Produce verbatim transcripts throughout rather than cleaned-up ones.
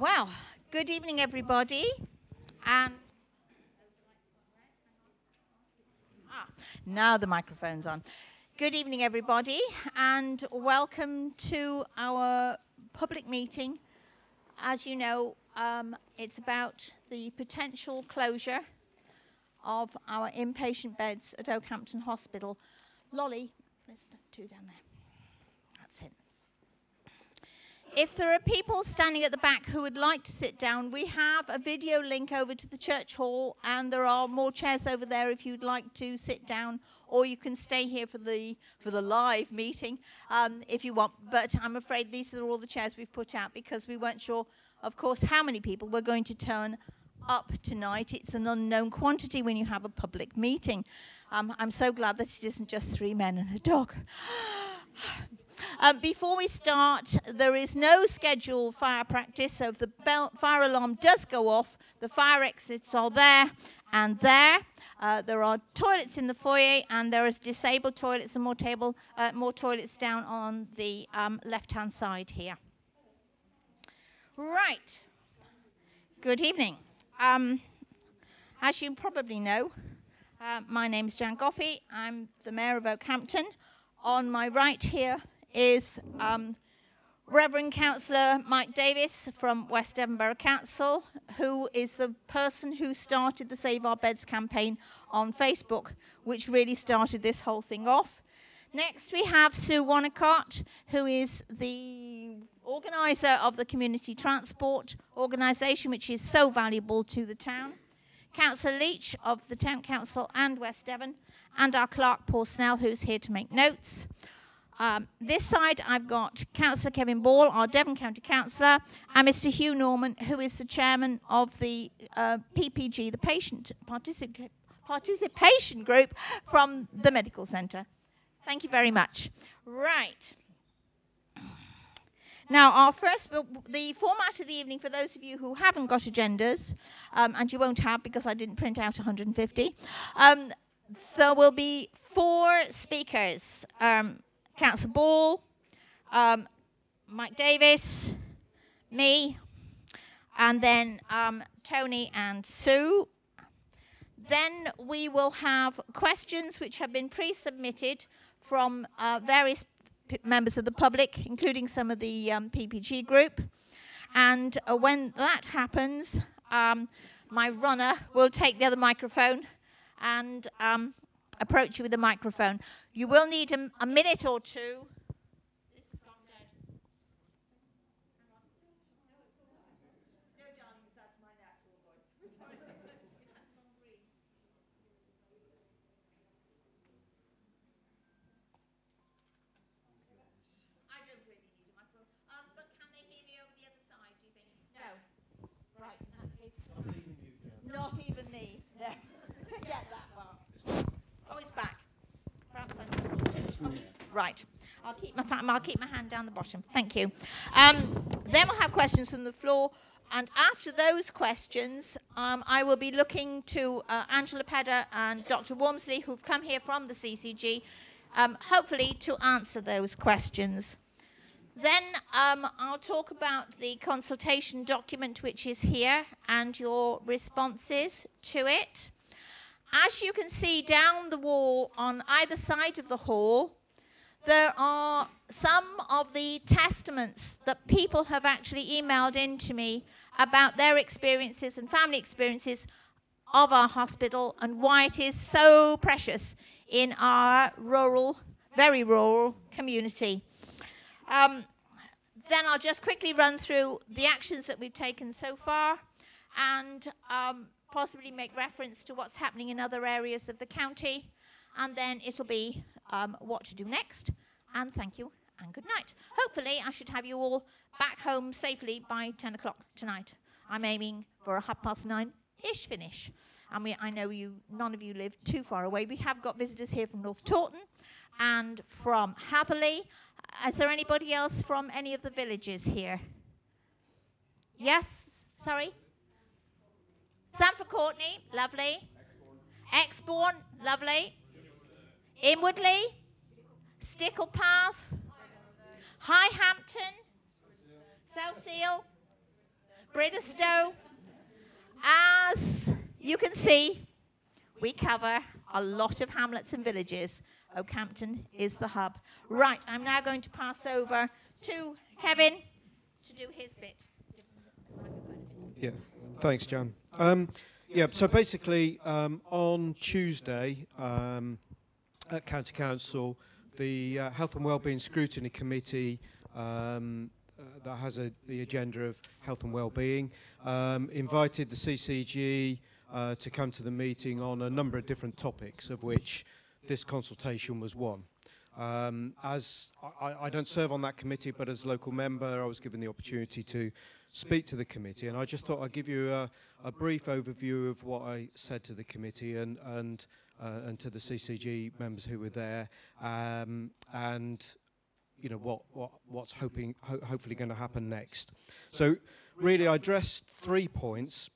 Well, good evening, everybody. And ah, now the microphone's on. Good evening, everybody, and welcome to our public meeting. As you know, um, it's about the potential closure of our inpatient beds at Okehampton Hospital. Lolly, there's two down there. That's it. If there are people standing at the back who would like to sit down, we have a video link over to the church hall, and there are more chairs over there if you'd like to sit down, or you can stay here for the for the live meeting um, if you want. But I'm afraid these are all the chairs we've put out because we weren't sure, of course, how many people were going to turn up tonight. It's an unknown quantity when you have a public meeting. Um, I'm so glad that it isn't just three men and a dog. Um, before we start, there is no scheduled fire practice, so if the bell, fire alarm does go off, the fire exits are there and there. Uh, there are toilets in the foyer, and there is disabled toilets and more, table, uh, more toilets down on the um, left-hand side here. Right. Good evening. Um, as you probably know, uh, my name's Jan Goffey. I'm the Mayor of Okehampton. On my right here is um, Reverend Councillor Mike Davis from West Devon Borough Council, who is the person who started the Save Our Beds campaign on Facebook, which really started this whole thing off. Next we have Sue Wonnacott, who is the organiser of the community transport organisation, which is so valuable to the town. Councillor Leach of the Town Council and West Devon, and our clerk, Paul Snell, who's here to make notes. Um, this side, I've got Councillor Kevin Ball, our Devon County Councillor, and Mister Hugh Norman, who is the chairman of the uh, P P G, the Patient Particip- Participation Group from the Medical Centre. Thank you very much. Right. Now, our first, the format of the evening, for those of you who haven't got agendas, um, and you won't have because I didn't print out one hundred fifty, um, there will be four speakers, um, Councillor Ball, um, Mike Davis, me, and then um, Tony and Sue. Then we will have questions which have been pre-submitted from uh, various members of the public, including some of the um, P P G group. And uh, when that happens, um, my runner will take the other microphone and um, approach you with a microphone. You will need a, a minute or two. This has gone dead. No, darling, that's my natural voice. I don't really need a microphone. Um, but can they hear me over the other side, do you think? No. Right, in that case. Not even me. No. Yeah, that part. Oh, it's back. Perhaps I okay. Right. I'll keep my I'll keep my hand down the bottom. Thank you. Um, then we'll have questions from the floor, and after those questions, um, I will be looking to uh, Angela Pedder and Doctor Womsley, who've come here from the C C G, um, hopefully to answer those questions. Then um, I'll talk about the consultation document, which is here, and your responses to it. As you can see down the wall on either side of the hall, there are some of the testaments that people have actually emailed in to me about their experiences and family experiences of our hospital and why it is so precious in our rural, very rural community. Um, then I'll just quickly run through the actions that we've taken so far and um, possibly make reference to what's happening in other areas of the county, and then it'll be um, what to do next, and thank you and good night. Hopefully I should have you all back home safely by ten o'clock tonight. I'm aiming for a half past nine-ish finish. I mean, I know you, none of you live too far away. We have got visitors here from North Taunton and from Hatherley. Is there anybody else from any of the villages here? Yes? Sorry? Sanford Courtney, lovely. Exbourne, lovely. Inwoodley, Sticklepath, Highhampton, South Seal, Bridestow. As you can see, we cover a lot of hamlets and villages. Okehampton is the hub. Right, I'm now going to pass over to Kevin to do his bit. Yeah, thanks, Jan. Um, yeah, so basically um, on Tuesday um, at County Council, the uh, Health and Wellbeing Scrutiny Committee um, uh, that has a, the agenda of health and wellbeing um, invited the C C G uh, to come to the meeting on a number of different topics, of which this consultation was one. Um, as I, I don't serve on that committee, but as local member, I was given the opportunity to speak to the committee, and I just thought I'd give you a, a brief overview of what I said to the committee and and uh, and to the C C G members who were there, um, and you know what what what's hoping ho hopefully going to happen next. So really, I addressed three points.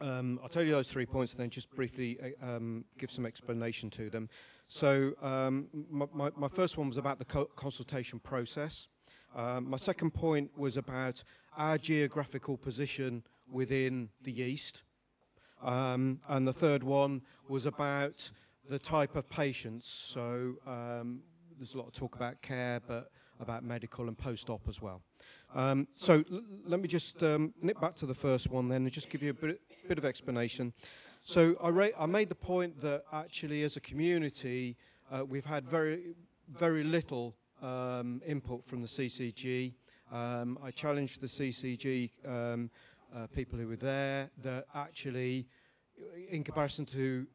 Um, I'll tell you those three points and then just briefly uh, um, give some explanation to them. So um, my, my, my first one was about the co consultation process. Um, my second point was about our geographical position within the East. Um, and the third one was about the type of patients. So um, there's a lot of talk about care, but about medical and post-op as well. Um, so l let me just um, nip back to the first one then and just give you a bit, bit of explanation. So I, ra I made the point that actually as a community, uh, we've had very, very little um, input from the C C G. Um, I challenged the C C G um, uh, people who were there that actually, in comparison to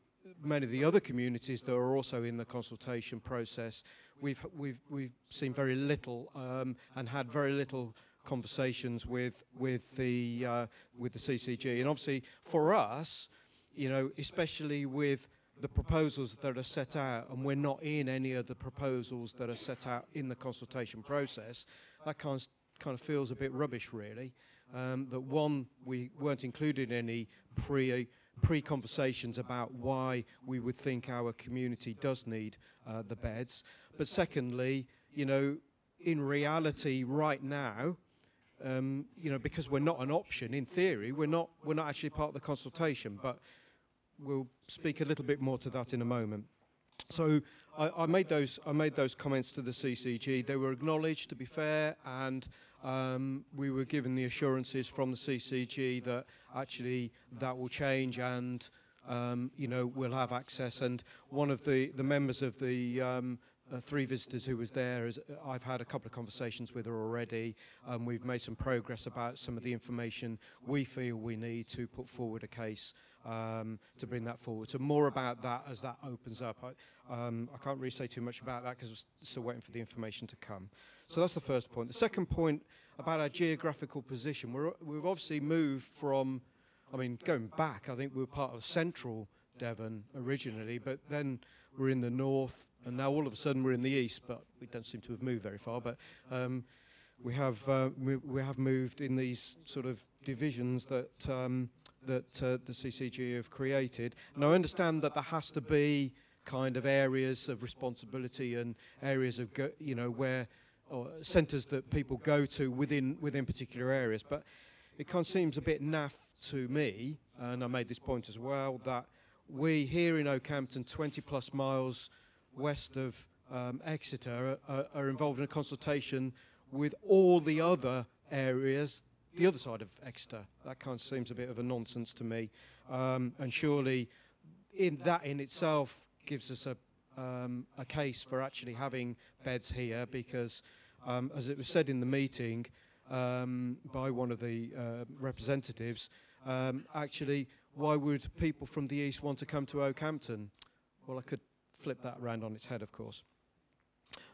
many of the other communities that are also in the consultation process, we've we've we've seen very little um, and had very little conversations with with the uh, with the C C G. And obviously for us, you know, especially with the proposals that are set out, and we're not in any of the proposals that are set out in the consultation process, that kind of, kind of feels a bit rubbish, really. Um, that one, we weren't included in any pre pre-conversations about why we would think our community does need uh, the beds. But secondly, you know, in reality right now, um, you know, because we're not an option, in theory, we're not, we're not actually part of the consultation, but we'll speak a little bit more to that in a moment. So I, I made those I made those comments to the C C G. They were acknowledged, to be fair, and um, we were given the assurances from the C C G that actually that will change, and um, you know, we'll have access. And one of the the members of the um, uh, three visitors who was there, is I've had a couple of conversations with her already, and we've made some progress about some of the information we feel we need to put forward a case. Um, to bring that forward. So more about that as that opens up. I, um, I can't really say too much about that because we're still waiting for the information to come. So that's the first point. The second point about our geographical position. We're, we've obviously moved from, I mean, going back, I think we were part of central Devon originally, but then we're in the north, and now all of a sudden we're in the east, but we don't seem to have moved very far. But um, we have uh, we, we have moved in these sort of divisions that... Um, that uh, the C C G have created. And I understand that there has to be kind of areas of responsibility and areas of, go, you know, where, or centres that people go to within, within particular areas. But it kind of seems a bit naff to me, and I made this point as well, that we here in Okehampton, twenty plus miles west of um, Exeter, are, are involved in a consultation with all the other areas the other side of Exeter. That kind of seems a bit of a nonsense to me. Um, and surely in that in itself gives us a, um, a case for actually having beds here, because um, as it was said in the meeting um, by one of the uh, representatives, um, actually, why would people from the East want to come to Okehampton? Well, I could flip that around on its head, of course.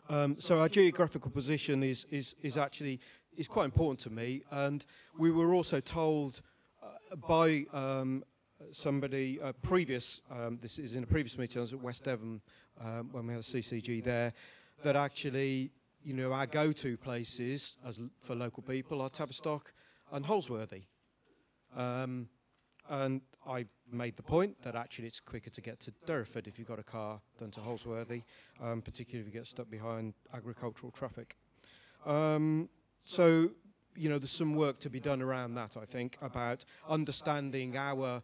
Um, so our geographical position is, is, is actually... is quite important to me, and we were also told uh, by um, somebody uh, previous, um, this is in a previous meeting, I was at West Devon um, when we had a C C G there, that actually, you know, our go-to places as l for local people are Tavistock and Holsworthy. Um, and I made the point that actually it's quicker to get to Derriford if you've got a car than to Holsworthy, um, particularly if you get stuck behind agricultural traffic. Um, So, you know, there's some work to be done around that, I think, about understanding our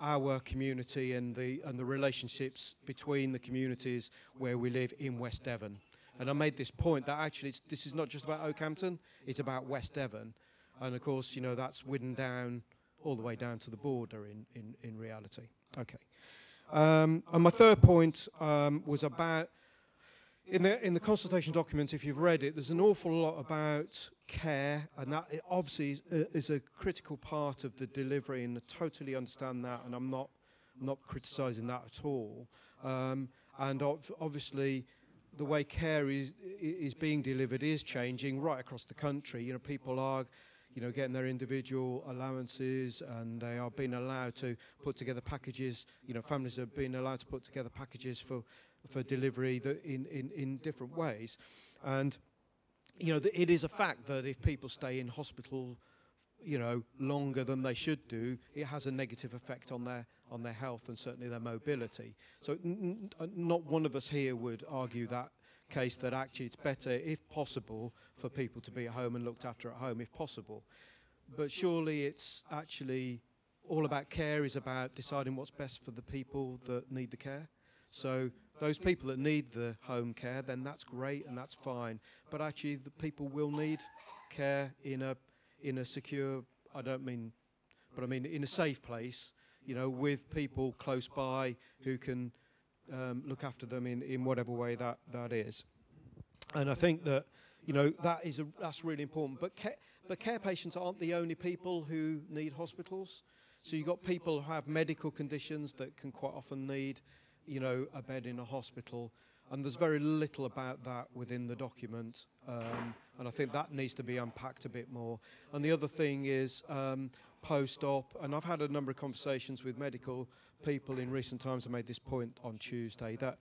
our community and the and the relationships between the communities where we live in West Devon. And I made this point that actually it's, this is not just about Okehampton, it's about West Devon. And of course, you know, that's widden down all the way down to the border in, in, in reality. Okay. Um, and my third point um, was about, in the, in the consultation document, if you've read it, there's an awful lot about care, and that it obviously is a, is a critical part of the delivery, and I totally understand that, and I'm not, not criticising that at all. Um, and ov obviously, the way care is, is being delivered is changing right across the country. You know, people are, you know, getting their individual allowances, and they are being allowed to put together packages. You know, families are being allowed to put together packages for, for delivery that in, in, in different ways. And, you know, it is a fact that if people stay in hospital, you know, longer than they should do, it has a negative effect on their on their health and certainly their mobility. So n n not one of us here would argue that case that actually it's better, if possible, for people to be at home and looked after at home, if possible. But surely it's actually all about care is about deciding what's best for the people that need the care. So those people that need the home care, then that's great and that's fine. But actually the people will need care in a in a secure, I don't mean, but I mean in a safe place, you know, with people close by who can um, look after them in, in whatever way that, that is. And I think that, you know, that is a, that's really important. But care, but care patients aren't the only people who need hospitals. So you've got people who have medical conditions that can quite often need, you know, a bed in a hospital. And there's very little about that within the document, um, and I think that needs to be unpacked a bit more. And the other thing is um, post-op, and I've had a number of conversations with medical people in recent times. I made this point on Tuesday that,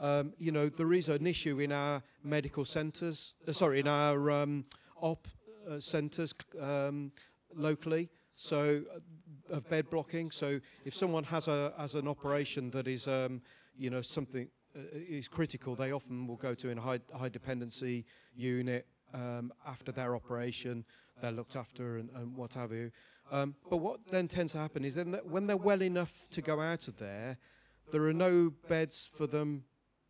um, you know, there is an issue in our medical centres, uh, sorry, in our um, op uh, centres um, locally, so uh, of bed blocking. So if someone has a has an operation that is, um, you know, something. Is critical, they often will go to in a high, high dependency unit um, after their operation, they're looked after and, and what have you. Um, but what then tends to happen is then that when they're well enough to go out of there, there are no beds for them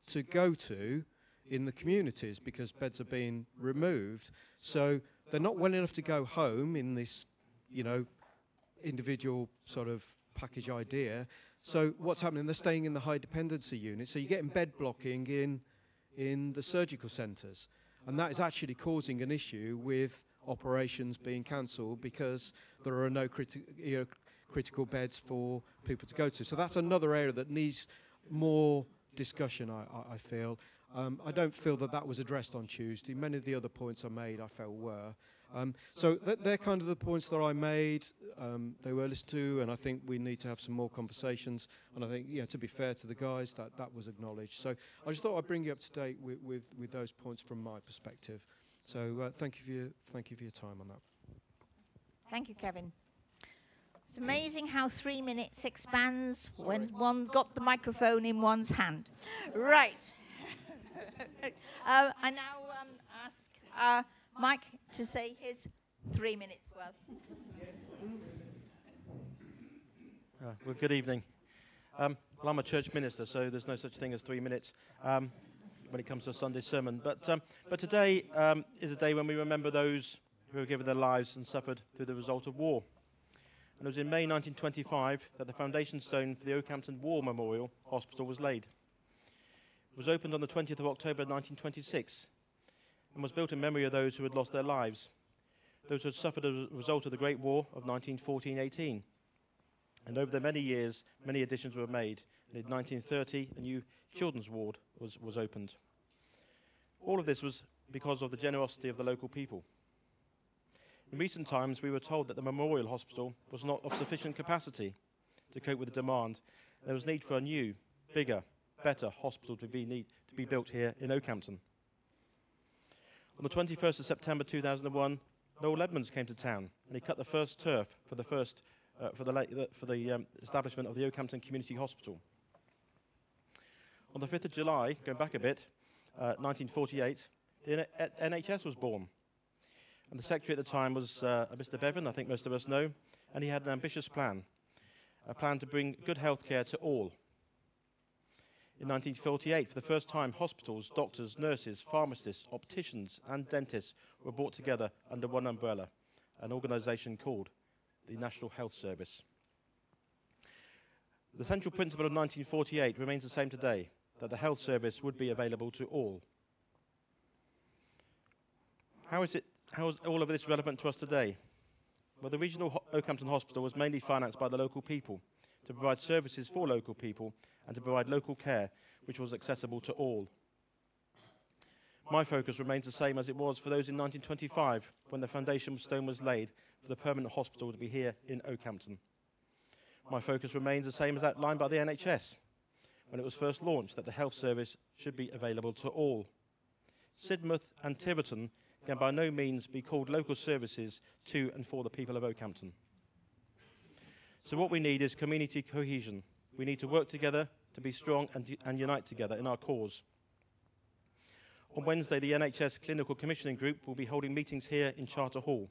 to go to in the communities because beds are being removed. So they're not well enough to go home in this, you know, individual sort of package idea. So what's happening, they're staying in the high dependency unit, so you're getting bed blocking in, in the surgical centres. And that is actually causing an issue with operations being cancelled because there are no criti you know, critical beds for people to go to. So that's another area that needs more discussion, I, I, I feel. Um, I don't feel that that was addressed on Tuesday. Many of the other points I made, I felt were. Um, so th they're kind of the points that I made. Um, they were listened to, and I think we need to have some more conversations. And I think, yeah, to be fair to the guys, that, that was acknowledged. So I just thought I'd bring you up to date with, with, with those points from my perspective. So uh, thank you for your, thank you for your time on that. Thank you, Kevin. It's amazing how three minutes expands when one's got the microphone in one's hand. Right. uh, I now um, ask uh, Mike to say his three minutes well. Uh, well, good evening. Um, well, I'm a church minister, so there's no such thing as three minutes um, when it comes to a Sunday sermon. But, um, but today um, is a day when we remember those who have given their lives and suffered through the result of war. And it was in May nineteen twenty-five that the foundation stone for the Okehampton War Memorial Hospital was laid. It was opened on the twentieth of October nineteen twenty-six and was built in memory of those who had lost their lives, those who had suffered as a result of the Great War of nineteen fourteen eighteen. And over the many years, many additions were made, and in nineteen thirty a new children's ward was, was opened. All of this was because of the generosity of the local people. In recent times we were told that the Memorial Hospital was not of sufficient capacity to cope with the demand. There was need for a new, bigger, better hospital to be, need, to be built here in Okehampton. On the twenty-first of September two thousand one, Noel Edmonds came to town and he cut the first turf for the, first, uh, for the, for the um, establishment of the Okehampton Community Hospital. On the fifth of July, going back a bit, uh, nineteen forty-eight, the N H S was born. And the secretary at the time was uh, Mister Bevan, I think most of us know, and he had an ambitious plan, a plan to bring good health care to all. In nineteen forty-eight, for the first time, hospitals, doctors, nurses, pharmacists, opticians and dentists were brought together under one umbrella, an organisation called the National Health Service. The central principle of nineteen forty-eight remains the same today, that the health service would be available to all. How is it, how is all of this relevant to us today? Well, the regional Ho- Okehampton Hospital was mainly financed by the local people to provide services for local people and to provide local care which was accessible to all. My focus remains the same as it was for those in nineteen twenty-five when the foundation stone was laid for the permanent hospital to be here in Okehampton. My focus remains the same as outlined by the N H S when it was first launched, that the health service should be available to all. Sidmouth and Tiverton can by no means be called local services to and for the people of Okehampton. So what we need is community cohesion. We need to work together to be strong and, and unite together in our cause. On Wednesday, the N H S Clinical Commissioning Group will be holding meetings here in Charter Hall.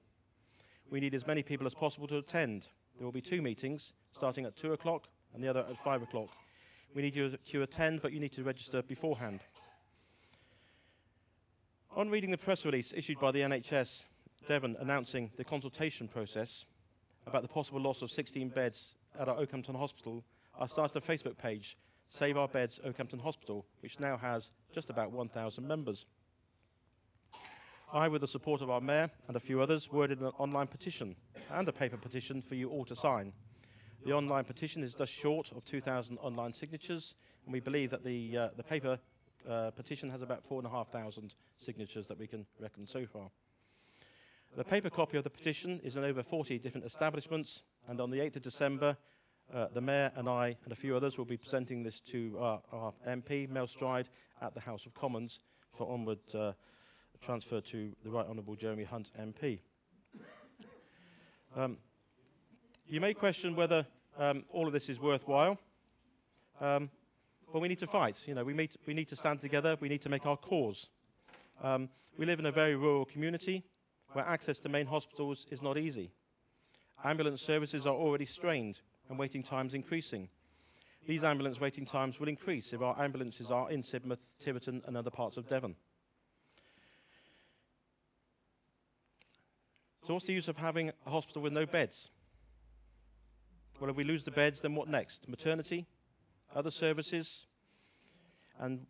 We need as many people as possible to attend. There will be two meetings, starting at two o'clock and the other at five o'clock. We need you to attend, but you need to register beforehand. On reading the press release issued by the N H S Devon announcing the consultation process about the possible loss of sixteen beds at our Okehampton Hospital, I started a Facebook page, Save Our Beds Okehampton Hospital, which now has just about one thousand members. I, with the support of our Mayor and a few others, worded an online petition and a paper petition for you all to sign. The online petition is just short of two thousand online signatures, and we believe that the, uh, the paper uh, petition has about four thousand five hundred signatures that we can reckon so far. The paper copy of the petition is in over forty different establishments, and on the eighth of December, uh, the Mayor and I and a few others will be presenting this to our, our M P, Mel Stride, at the House of Commons for onward uh, transfer to the Right Honourable Jeremy Hunt M P. Um, You may question whether um, all of this is worthwhile, um, but we need to fight. You know, we, meet, we need to stand together. We need to make our cause. Um, we live in a very rural community where access to main hospitals is not easy. Ambulance services are already strained and waiting times increasing. These ambulance waiting times will increase if our ambulances are in Sidmouth, Tiverton and other parts of Devon. So what's the use of having a hospital with no beds? Well, if we lose the beds, then what next? Maternity, other services, and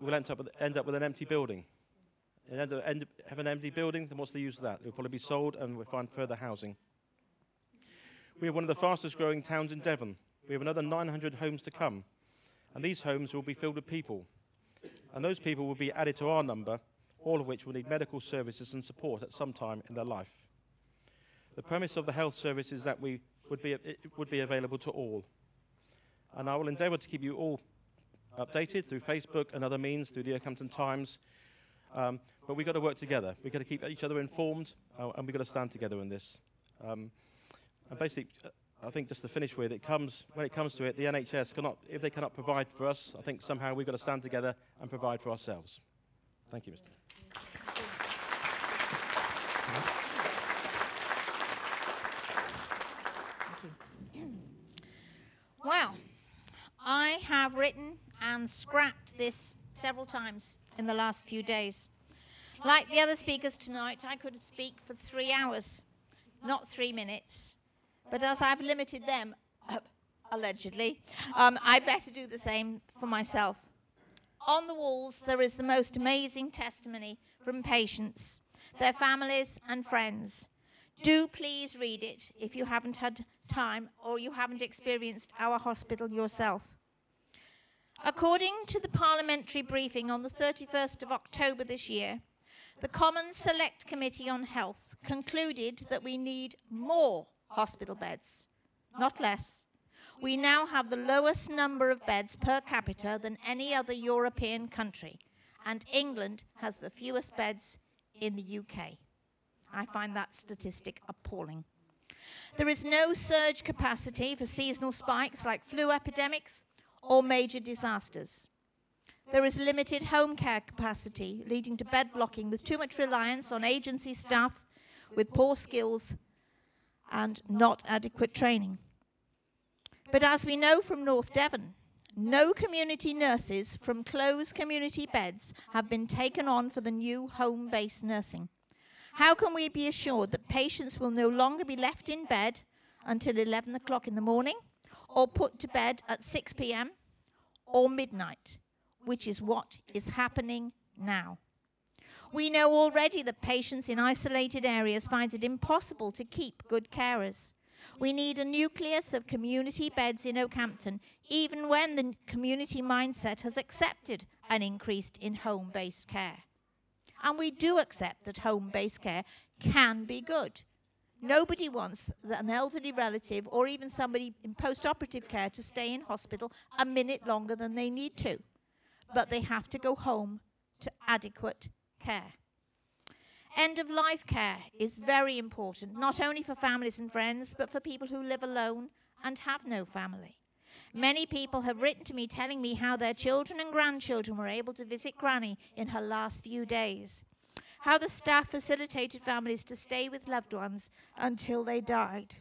we'll end up with, end up with an empty building. And end up, end up, have an empty building, then what's the use of that? It'll probably be sold and we'll find further housing. We are one of the fastest growing towns in Devon. We have another nine hundred homes to come, and these homes will be filled with people. And those people will be added to our number, all of which will need medical services and support at some time in their life. The premise of the health service is that we would be, it would be available to all. And I will endeavour to keep you all updated through Facebook and other means, through the Okehampton Times. Um, but we've got to work together. We've got to keep each other informed, uh, and we've got to stand together in this. Um, and basically, I think just to finish with, it comes, when it comes to it, the N H S cannot, if they cannot provide for us, I think somehow we've got to stand together and provide for ourselves. Thank you, Mister Wow, I have written and scrapped this several times in the last few days. Like the other speakers tonight, I could speak for three hours, not three minutes. But as I've limited them, allegedly, um, I better do the same for myself. On the walls, there is the most amazing testimony from patients, their families and friends. Do please read it if you haven't had time or you haven't experienced our hospital yourself. According to the parliamentary briefing on the thirty-first of October this year, the Commons Select Committee on Health concluded that we need more hospital beds, not less. We now have the lowest number of beds per capita than any other European country, and England has the fewest beds in the U K. I find that statistic appalling. There is no surge capacity for seasonal spikes like flu epidemics or major disasters. There is limited home care capacity, leading to bed blocking with too much reliance on agency staff with poor skills and not adequate training. But as we know from North Devon, no community nurses from closed community beds have been taken on for the new home-based nursing. How can we be assured that patients will no longer be left in bed until eleven o'clock in the morning, or put to bed at six p m or midnight, which is what is happening now? We know already that patients in isolated areas find it impossible to keep good carers. We need a nucleus of community beds in Okehampton, even when the community mindset has accepted an increase in home-based care. And we do accept that home-based care can be good. Nobody wants an elderly relative or even somebody in post-operative care to stay in hospital a minute longer than they need to. But they have to go home to adequate care. End-of-life care is very important, not only for families and friends, but for people who live alone and have no family. Many people have written to me telling me how their children and grandchildren were able to visit Granny in her last few days, how the staff facilitated families to stay with loved ones until they died,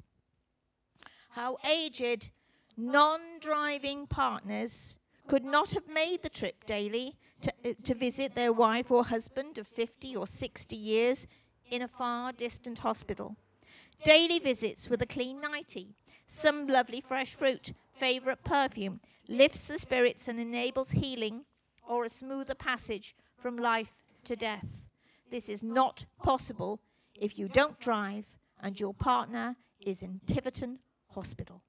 how aged, non-driving partners could not have made the trip daily To, to visit their wife or husband of fifty or sixty years in a far distant hospital. Daily visits with a clean nightie, some lovely fresh fruit, favourite perfume, lifts the spirits and enables healing or a smoother passage from life to death. This is not possible if you don't drive and your partner is in Tiverton Hospital.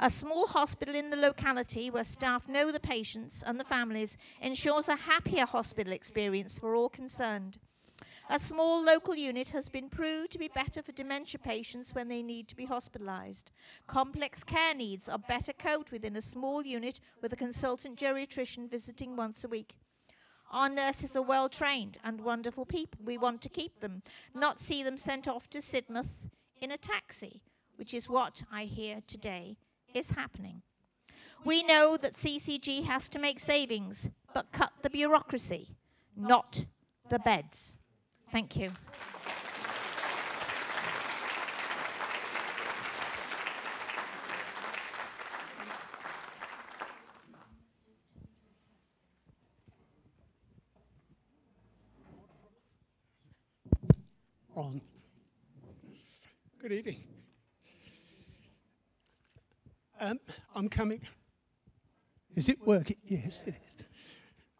A small hospital in the locality where staff know the patients and the families ensures a happier hospital experience for all concerned. A small local unit has been proved to be better for dementia patients when they need to be hospitalised. Complex care needs are better coped within a small unit with a consultant geriatrician visiting once a week. Our nurses are well trained and wonderful people. We want to keep them, not see them sent off to Sidmouth in a taxi, which is what I hear today is happening. We know that C C G has to make savings, but cut the bureaucracy, not the beds. Thank you. On. Good evening. Um, I'm coming, is it working? Yes, it is.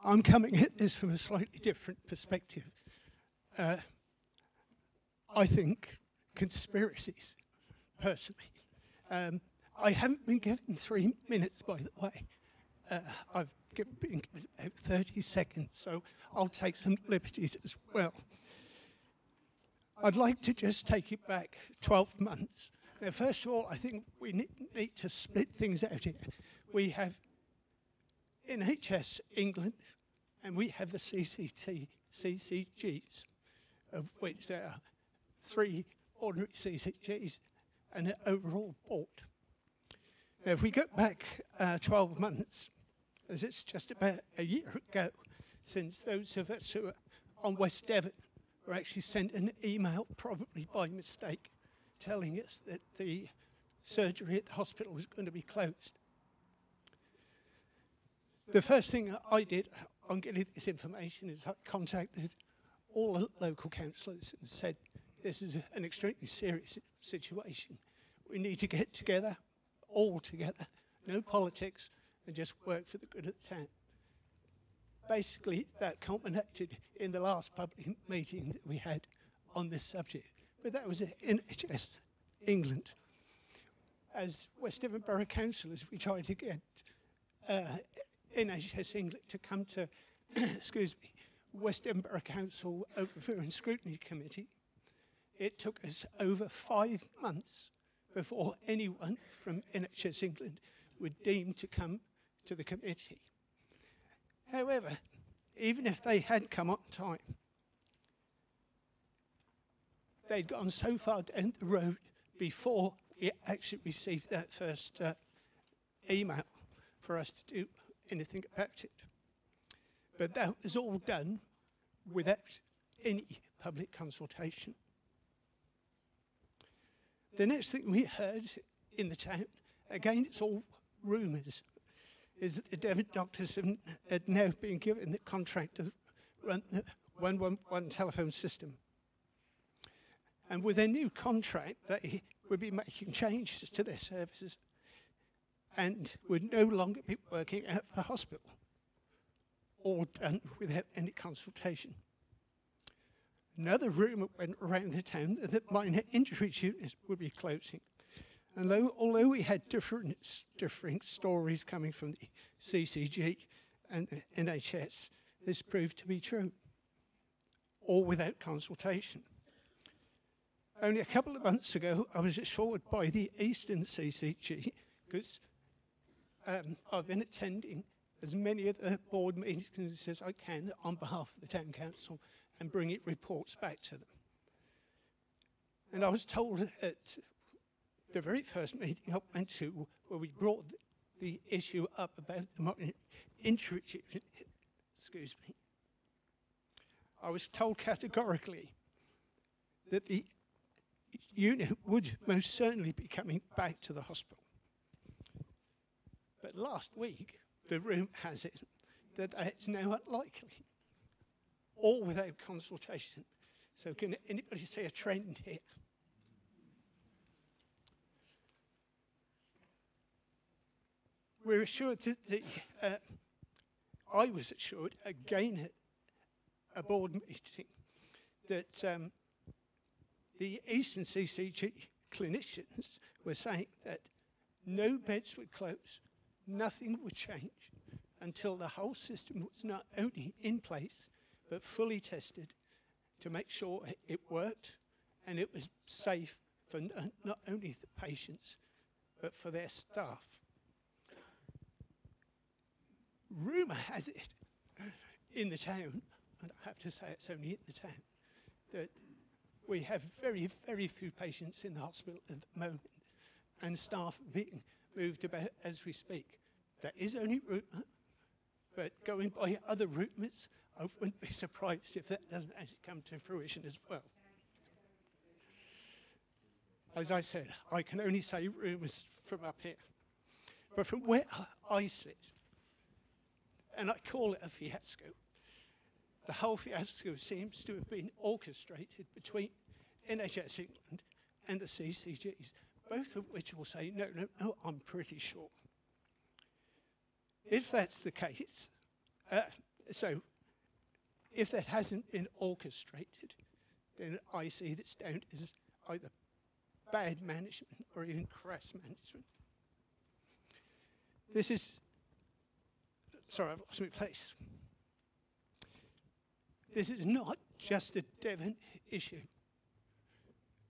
I'm coming at this from a slightly different perspective. Uh, I think conspiracies, personally. Um, I haven't been given three minutes, by the way. Uh, I've been given thirty seconds, so I'll take some liberties as well. I'd like to just take it back twelve months. Now, first of all, I think we need to split things out here. We have N H S England and we have the C C T, C C Gs, of which there are three ordinary C C Gs and an overall board. Now, if we go back uh, twelve months, as it's just about a year ago, since those of us who are on West Devon were actually sent an email, probably by mistake, telling us that the surgery at the hospital was going to be closed. The first thing I did on getting this information is I contacted all the local councillors and said, this is an extremely serious situation. We need to get together, all together, no politics, and just work for the good of the town. Basically, that culminated in the last public meeting that we had on this subject. But that was N H S England. As West Devon Borough Councillors, we tried to get uh, N H S England to come to, excuse me, West Devon Borough Council Overview and Scrutiny Committee. It took us over five months before anyone from N H S England would deem to come to the committee. However, even if they had come on time, they'd gone so far down the road before we actually received that first uh, email for us to do anything about it. But that was all done without any public consultation. The next thing we heard in the town, again it's all rumours, is that the Devon doctors had now been given the contract to run the one one one telephone system. And with their new contract, they would be making changes to their services and would no longer be working at the hospital, all done without any consultation. Another rumour went around the town that minor injuries units would be closing. And though, although we had different, differing stories coming from the C C G and the N H S, this proved to be true, all without consultation. Only a couple of months ago, I was assured by the Eastern C C G, because um, I've been attending as many of the board meetings as I can on behalf of the Town Council, and bringing reports back to them. And I was told at the very first meeting I went to, where we brought the issue up about the injury, excuse me, I was told categorically that the unit would most certainly be coming back to the hospital. But last week, the room has it that it's now unlikely, all without consultation. So can anybody see a trend here? We're assured that the, uh, I was assured again at a board meeting that um, the Eastern C C G clinicians were saying that no beds would close, nothing would change until the whole system was not only in place, but fully tested to make sure it worked and it was safe for not only the patients, but for their staff. Rumour has it in the town, and I have to say it's only in the town, that we have very, very few patients in the hospital at the moment, and staff being moved about as we speak. That is only rumour, but going by other rumours, I wouldn't be surprised if that doesn't actually come to fruition as well. As I said, I can only say rumours from up here. But from where I sit, and I call it a fiasco, the whole fiasco seems to have been orchestrated between N H S England and the C C Gs, both of which will say, no, no, no, I'm pretty sure. If that's the case, uh, so, if that hasn't been orchestrated, then I see this down as either bad management or even crass management. This is, sorry, I've lost my place. This is not just a Devon issue.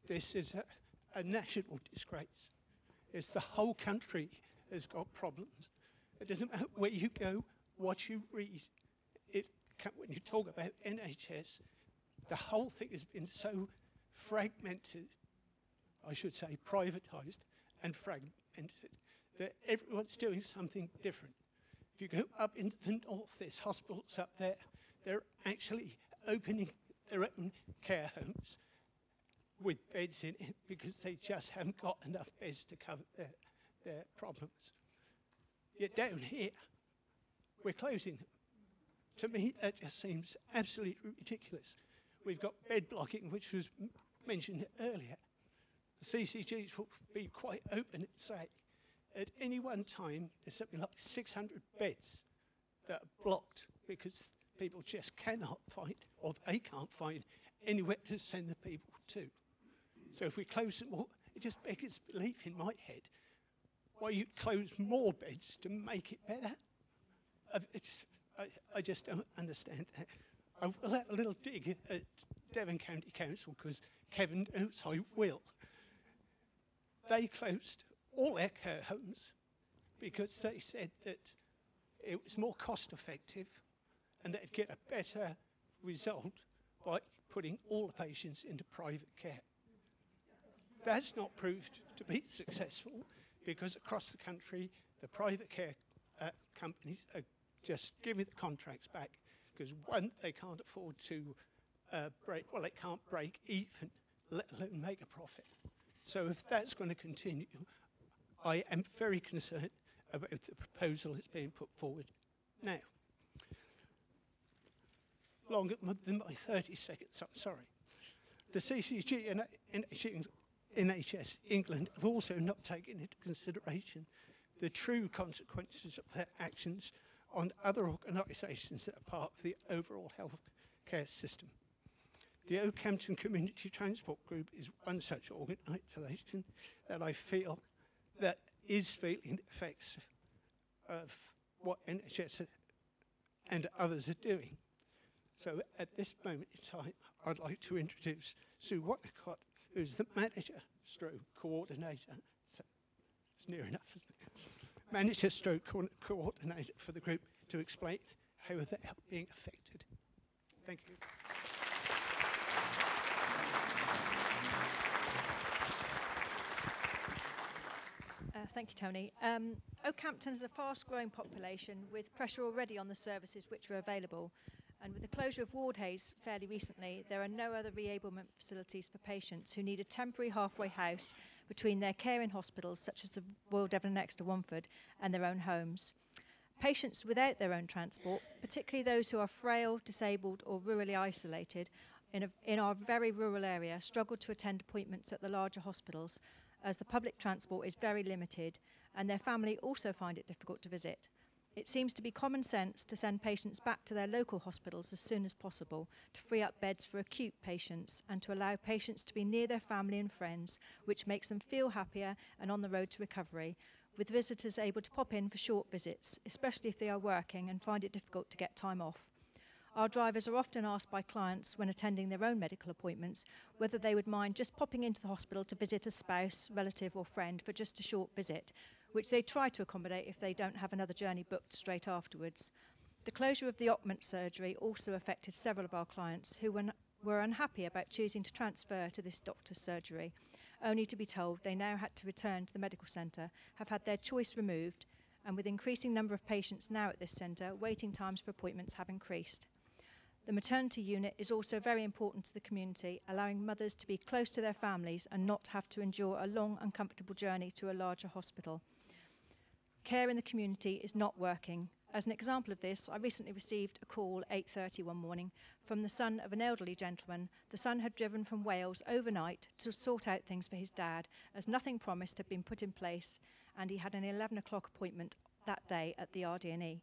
This is a, a national disgrace. It's the whole country has got problems. It doesn't matter where you go, what you read. It, when you talk about N H S, the whole thing has been so fragmented, I should say privatised and fragmented, that everyone's doing something different. If you go up into the north, there's hospitals up there. They're actually opening their own care homes with beds in it because they just haven't got enough beds to cover their, their problems. Yet down here, we're closing them. To me, that just seems absolutely ridiculous. We've got bed blocking, which was mentioned earlier. The C C Gs will be quite open and say, at any one time, there's something like six hundred beds that are blocked because people just cannot find, or they can't find, anywhere to send the people to. So if we close them all, it just beggars belief in my head. Why you close more beds to make it better? It's, I, I just don't understand that. I will have a little dig at Devon County Council because Kevin knows I will. They closed all their care homes because they said that it was more cost effective and they'd get a better result by putting all the patients into private care. That's not proved to be successful because across the country, the private care uh, companies are just giving the contracts back because, one, they can't afford to uh, break, well, it can't break even, let alone make a profit. So if that's going to continue, I am very concerned about the proposal that's being put forward now. Longer than my thirty seconds, I'm sorry. The C C G and N H S England have also not taken into consideration the true consequences of their actions on other organisations that are part of the overall healthcare system. The Okehampton Community Transport Group is one such organisation that I feel that is feeling the effects of what N H S and others are doing. So at this moment in time, I'd like to introduce Sue Wonnacott, who's the manager stroke coordinator. So it's near enough, isn't it? Manager stroke co coordinator for the group to explain how they're being affected. Thank you. Uh, thank you, Tony. Um, Okehampton is a fast-growing population with pressure already on the services which are available. And with the closure of Wardhays fairly recently, there are no other reablement facilities for patients who need a temporary halfway house between their care in hospitals, such as the Royal Devon and Exeter Wanford, and their own homes. Patients without their own transport, particularly those who are frail, disabled or rurally isolated, in, a, in our very rural area struggle to attend appointments at the larger hospitals, as the public transport is very limited and their family also find it difficult to visit. It seems to be common sense to send patients back to their local hospitals as soon as possible to free up beds for acute patients and to allow patients to be near their family and friends, which makes them feel happier and on the road to recovery, with visitors able to pop in for short visits, especially if they are working and find it difficult to get time off. Our drivers are often asked by clients when attending their own medical appointments whether they would mind just popping into the hospital to visit a spouse, relative or friend for just a short visit, which they try to accommodate if they don't have another journey booked straight afterwards. The closure of the Operation surgery also affected several of our clients who were unhappy about choosing to transfer to this doctor's surgery, only to be told they now had to return to the medical centre, have had their choice removed, and with increasing number of patients now at this centre, waiting times for appointments have increased. The maternity unit is also very important to the community, allowing mothers to be close to their families and not have to endure a long, uncomfortable journey to a larger hospital. Care in the community is not working. As an example of this, I recently received a call at eight thirty one morning from the son of an elderly gentleman. The son had driven from Wales overnight to sort out things for his dad, as nothing promised had been put in place, and he had an eleven o'clock appointment that day at the R D and E.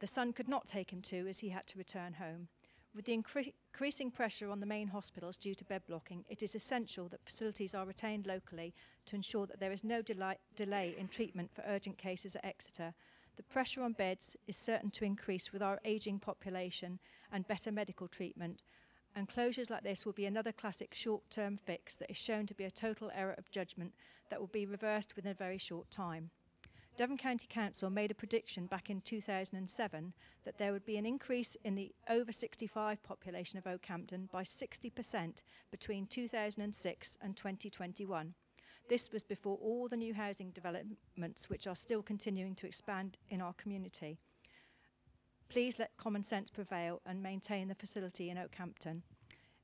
The son could not take him to, as he had to return home. With the incre increasing pressure on the main hospitals due to bed blocking, it is essential that facilities are retained locally to ensure that there is no del delay in treatment for urgent cases at Exeter. The pressure on beds is certain to increase with our ageing population and better medical treatment, and closures like this will be another classic short-term fix that is shown to be a total error of judgment that will be reversed within a very short time. Devon County Council made a prediction back in two thousand seven that there would be an increase in the over sixty-five population of Okehampton by sixty percent between two thousand six and twenty twenty-one. This was before all the new housing developments which are still continuing to expand in our community. Please let common sense prevail and maintain the facility in Okehampton.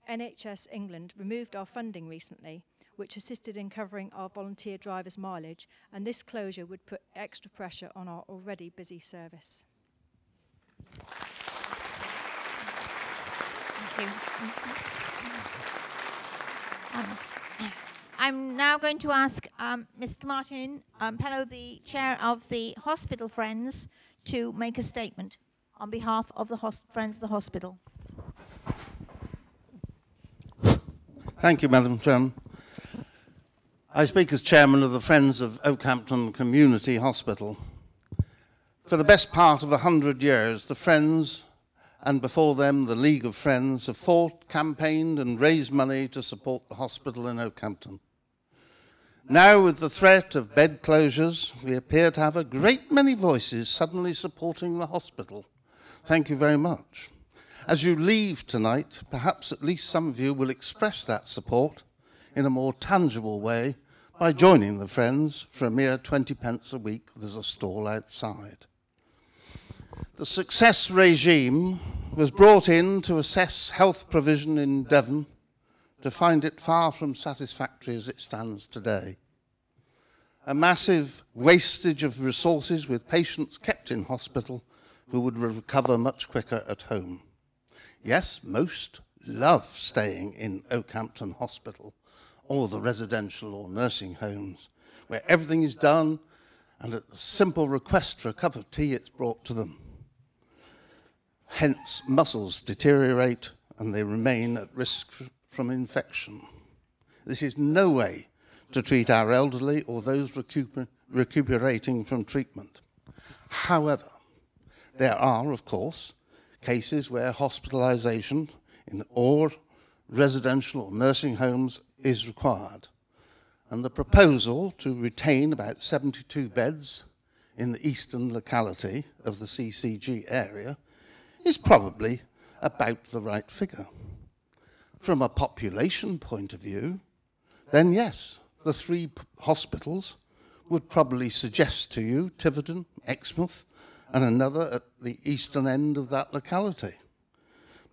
N H S England removed our funding recently, which assisted in covering our volunteer drivers' mileage, and this closure would put extra pressure on our already busy service. Thank you. Um, I'm now going to ask um, Mister Martin um, Penno, the chair of the Hospital Friends, to make a statement on behalf of the Friends of the Hospital. Thank you, Madam Chairman. I speak as chairman of the Friends of Okehampton Community Hospital. For the best part of a hundred years, the Friends, and before them the League of Friends, have fought, campaigned and raised money to support the hospital in Okehampton. Now, with the threat of bed closures, we appear to have a great many voices suddenly supporting the hospital. Thank you very much. As you leave tonight, perhaps at least some of you will express that support in a more tangible way by joining the Friends for a mere twenty pence a week. There's a stall outside. The success regime was brought in to assess health provision in Devon, to find it far from satisfactory as it stands today. A massive wastage of resources, with patients kept in hospital who would recover much quicker at home. Yes, most love staying in Okehampton Hospital or the residential or nursing homes, where everything is done and at a simple request for a cup of tea it's brought to them. Hence, muscles deteriorate and they remain at risk from infection. This is no way to treat our elderly or those recuper- recuperating from treatment. However, there are, of course, cases where hospitalisation in all residential or nursing homes is required. And the proposal to retain about seventy-two beds in the eastern locality of the C C G area is probably about the right figure. From a population point of view, then yes, the three hospitals would probably suggest to you Tiverton, Exmouth, and another at the eastern end of that locality.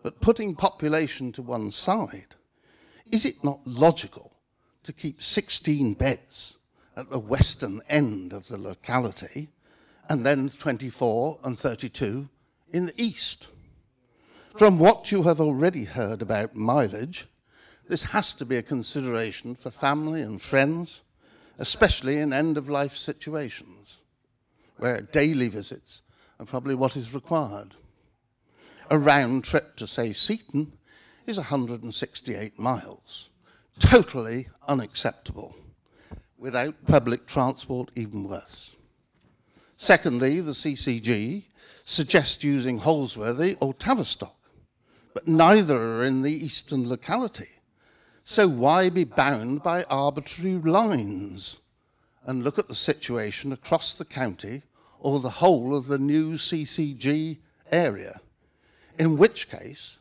But putting population to one side, is it not logical to keep sixteen beds at the western end of the locality and then twenty-four and thirty-two in the east? From what you have already heard about mileage, this has to be a consideration for family and friends, especially in end-of-life situations, where daily visits are probably what is required. A round trip to, say, Seaton is one hundred sixty-eight miles. Totally unacceptable. Without public transport, even worse. Secondly, the C C G suggests using Holsworthy or Tavistock, but neither are in the eastern locality. So why be bound by arbitrary lines? And look at the situation across the county or the whole of the new C C G area, in which case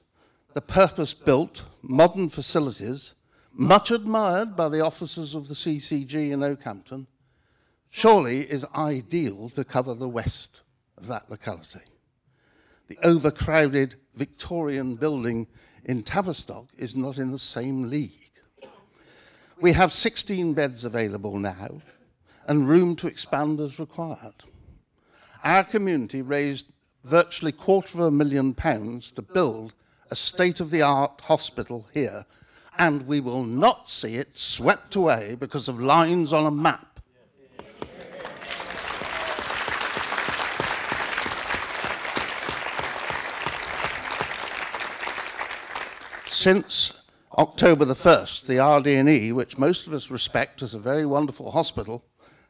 the purpose-built modern facilities, much admired by the officers of the C C G in Okehampton, surely is ideal to cover the west of that locality. The overcrowded Victorian building in Tavistock is not in the same league. We have sixteen beds available now and room to expand as required. Our community raised virtually quarter of a million pounds to build a state-of-the-art hospital here, and we will not see it swept away because of lines on a map. Since October the first, the R D and E, which most of us respect as a very wonderful hospital,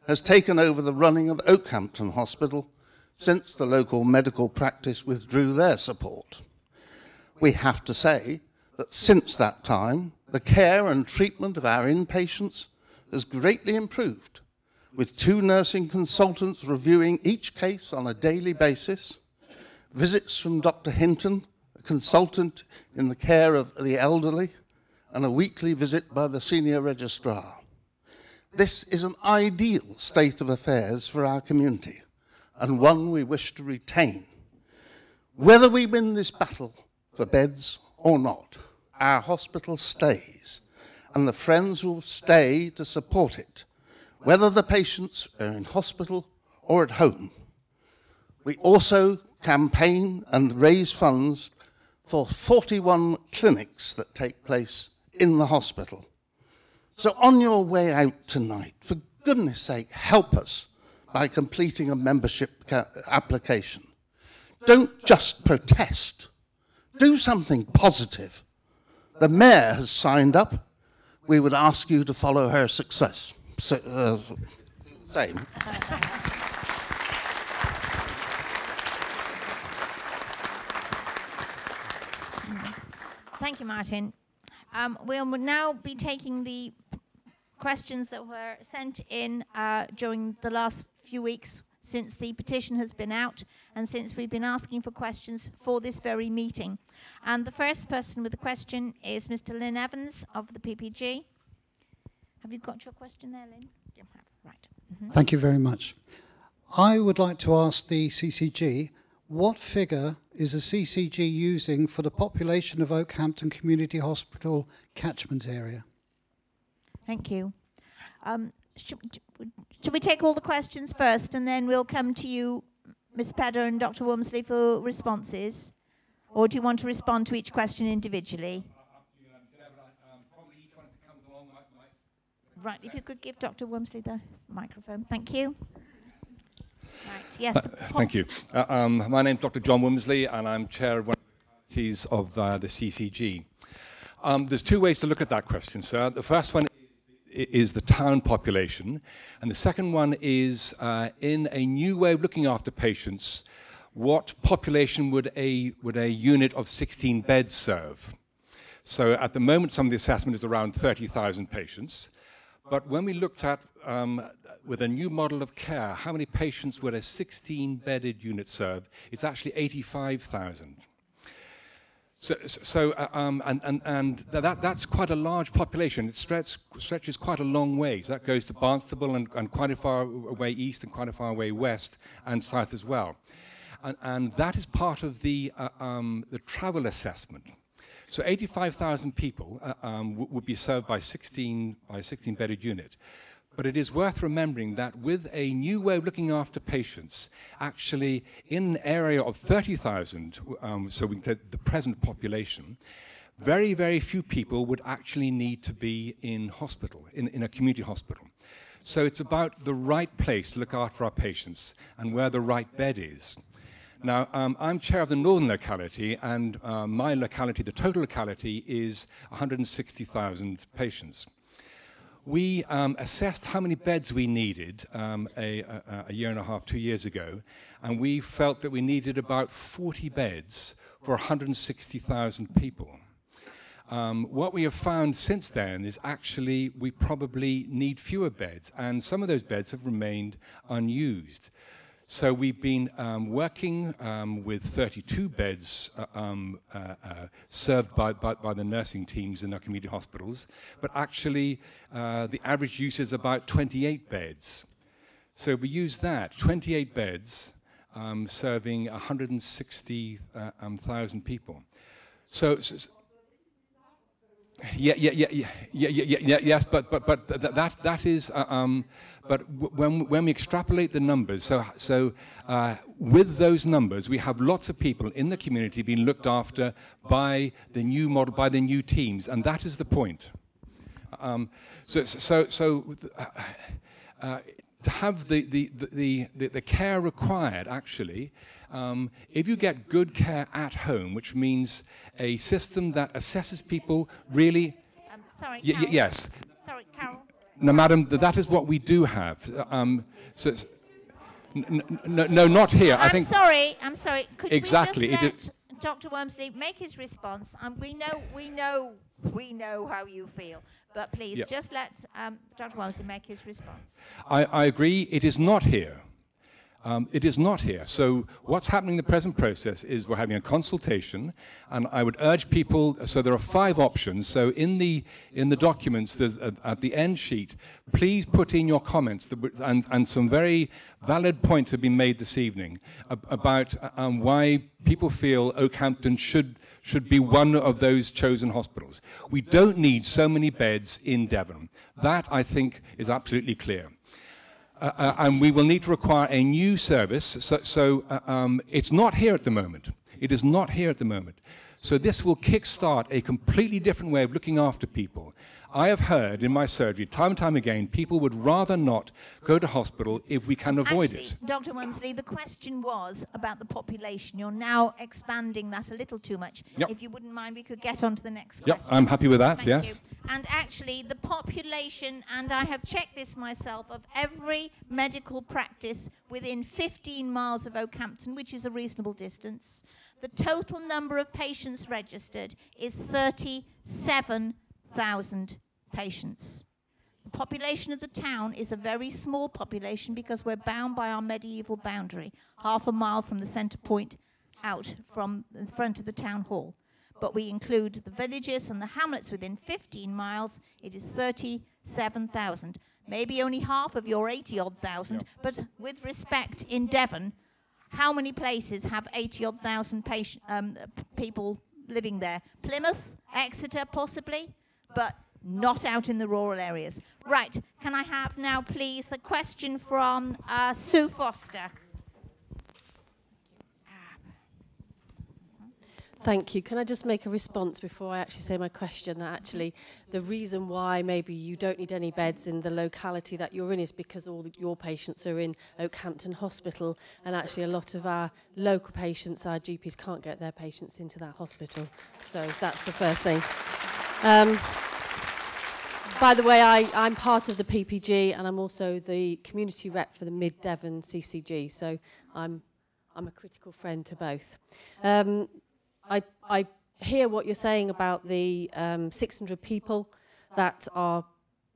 has taken over the running of Okehampton Hospital since the local medical practice withdrew their support. We have to say that since that time, the care and treatment of our inpatients has greatly improved, with two nursing consultants reviewing each case on a daily basis, visits from Doctor Hinton, consultant in the care of the elderly, and a weekly visit by the senior registrar. This is an ideal state of affairs for our community, and one we wish to retain. Whether we win this battle for beds or not, our hospital stays, and the friends will stay to support it, whether the patients are in hospital or at home. We also campaign and raise funds for forty-one clinics that take place in the hospital. So on your way out tonight, for goodness sake, help us by completing a membership application. Don't just protest. Do something positive. The Mayor has signed up. We would ask you to follow her success. So, uh, same. Thank you, Martin. Um, we'll now be taking the questions that were sent in uh, during the last few weeks since the petition has been out and since we've been asking for questions for this very meeting. And the first person with a question is Mister Lynn Evans of the P P G. Have you got your question there, Lynn? You have. Right. Mm-hmm. Thank you very much. I would like to ask the C C G what figure is the C C G using for the population of Okehampton Community Hospital catchment area? Thank you. Um, should, should we take all the questions first, and then we'll come to you, Miz Pedder and Doctor Womsley, for responses? Or do you want to respond to each question individually? Right, if you could give Doctor Womsley the microphone. Thank you. Right, yes. Uh, thank you. Uh, um, my name's Doctor John Womsley, and I'm chair of one of the committees of uh, the C C G. Um, there's two ways to look at that question, sir. The first one is, is the town population, and the second one is, uh, in a new way of looking after patients, what population would a, would a unit of sixteen beds serve? So at the moment, some of the assessment is around thirty thousand patients. But when we looked at, um, with a new model of care, how many patients would a sixteen-bedded unit serve, it's actually eighty-five thousand. So, so uh, um, and, and, and that, that's quite a large population. It stretch, stretches quite a long way. So that goes to Barnstaple and, and quite a far away east and quite a far away west and south as well. And, and that is part of the, uh, um, the travel assessment. So eighty-five thousand people uh, um, w would be served by sixteen by sixteen-bedded unit. But it is worth remembering that with a new way of looking after patients, actually in an area of thirty thousand, um, so we can take the present population, very, very few people would actually need to be in hospital, in, in a community hospital. So it's about the right place to look after our patients and where the right bed is. Now, um, I'm chair of the northern locality, and uh, my locality, the total locality, is one hundred sixty thousand patients. We um, assessed how many beds we needed um, a, a, a year and a half, two years ago, and we felt that we needed about forty beds for one hundred sixty thousand people. Um, what we have found since then is actually we probably need fewer beds, and some of those beds have remained unused. So we've been um, working um, with thirty-two beds uh, um, uh, uh, served by, by, by the nursing teams in our community hospitals, but actually uh, the average use is about twenty-eight beds. So we use that, twenty-eight beds um, serving one hundred sixty thousand people. So, so Yeah, yeah, yeah, yeah, yeah, yeah, yeah, yes, but but but th that that is, uh, um, but w when when we extrapolate the numbers, so so uh, with those numbers, we have lots of people in the community being looked after by the new model, by the new teams, and that is the point. Um, so so so uh, uh, to have the the the the, the care required actually. Um, if you get good care at home, which means a system that assesses people really... Um, sorry, Carol. Yes. Sorry, Carol. No, madam, th that is what we do have. Um, so, n n no, not here. I'm I think sorry, I'm sorry. Could exactly. you just let Doctor Womsley make his response? Um, we know, we know, we know how you feel. But please, yep. just let um, Doctor Womsley make his response. I, I agree. It is not here. Um, it is not here. So what's happening in the present process is we're having a consultation, and I would urge people, so there are five options. So in the, in the documents, there's a, at the end sheet, please put in your comments, and, and some very valid points have been made this evening about um, why people feel Okehampton should, should be one of those chosen hospitals. We don't need so many beds in Devon. That, I think, is absolutely clear. Uh, uh, and we will need to require a new service, so, so uh, um, it's not here at the moment. It is not here at the moment. So this will kickstart a completely different way of looking after people. I have heard in my surgery, time and time again, people would rather not go to hospital if we can avoid Actually, it. Doctor Womsley, the question was about the population. You're now expanding that a little too much. Yep. If you wouldn't mind, we could get on to the next yep, question. I'm happy with that, Thank yes. You. And actually, the population, and I have checked this myself, of every medical practice within fifteen miles of Okehampton, which is a reasonable distance, the total number of patients registered is thirty-seven thousand patients. The population of the town is a very small population because we're bound by our medieval boundary, half a mile from the centre point out from in front of the town hall. But we include the villages and the hamlets within fifteen miles. It is thirty-seven thousand. Maybe only half of your eighty-odd thousand, yeah. But with respect in Devon, How many places have eighty odd thousand patient, um, people living there? Plymouth, Exeter, possibly, but not out in the rural areas. Right, can I have now, please, a question from uh, Sue Foster? Thank you. Can I just make a response before I actually say my question, that actually the reason why maybe you don't need any beds in the locality that you're in is because all the, your patients are in Okehampton Hospital, and actually a lot of our local patients, our G Ps, can't get their patients into that hospital. So that's the first thing. Um, by the way, I, I'm part of the P P G, and I'm also the community rep for the Mid Devon C C G, so I'm, I'm a critical friend to both. Um, I, I hear what you're saying about the um, six hundred people that are,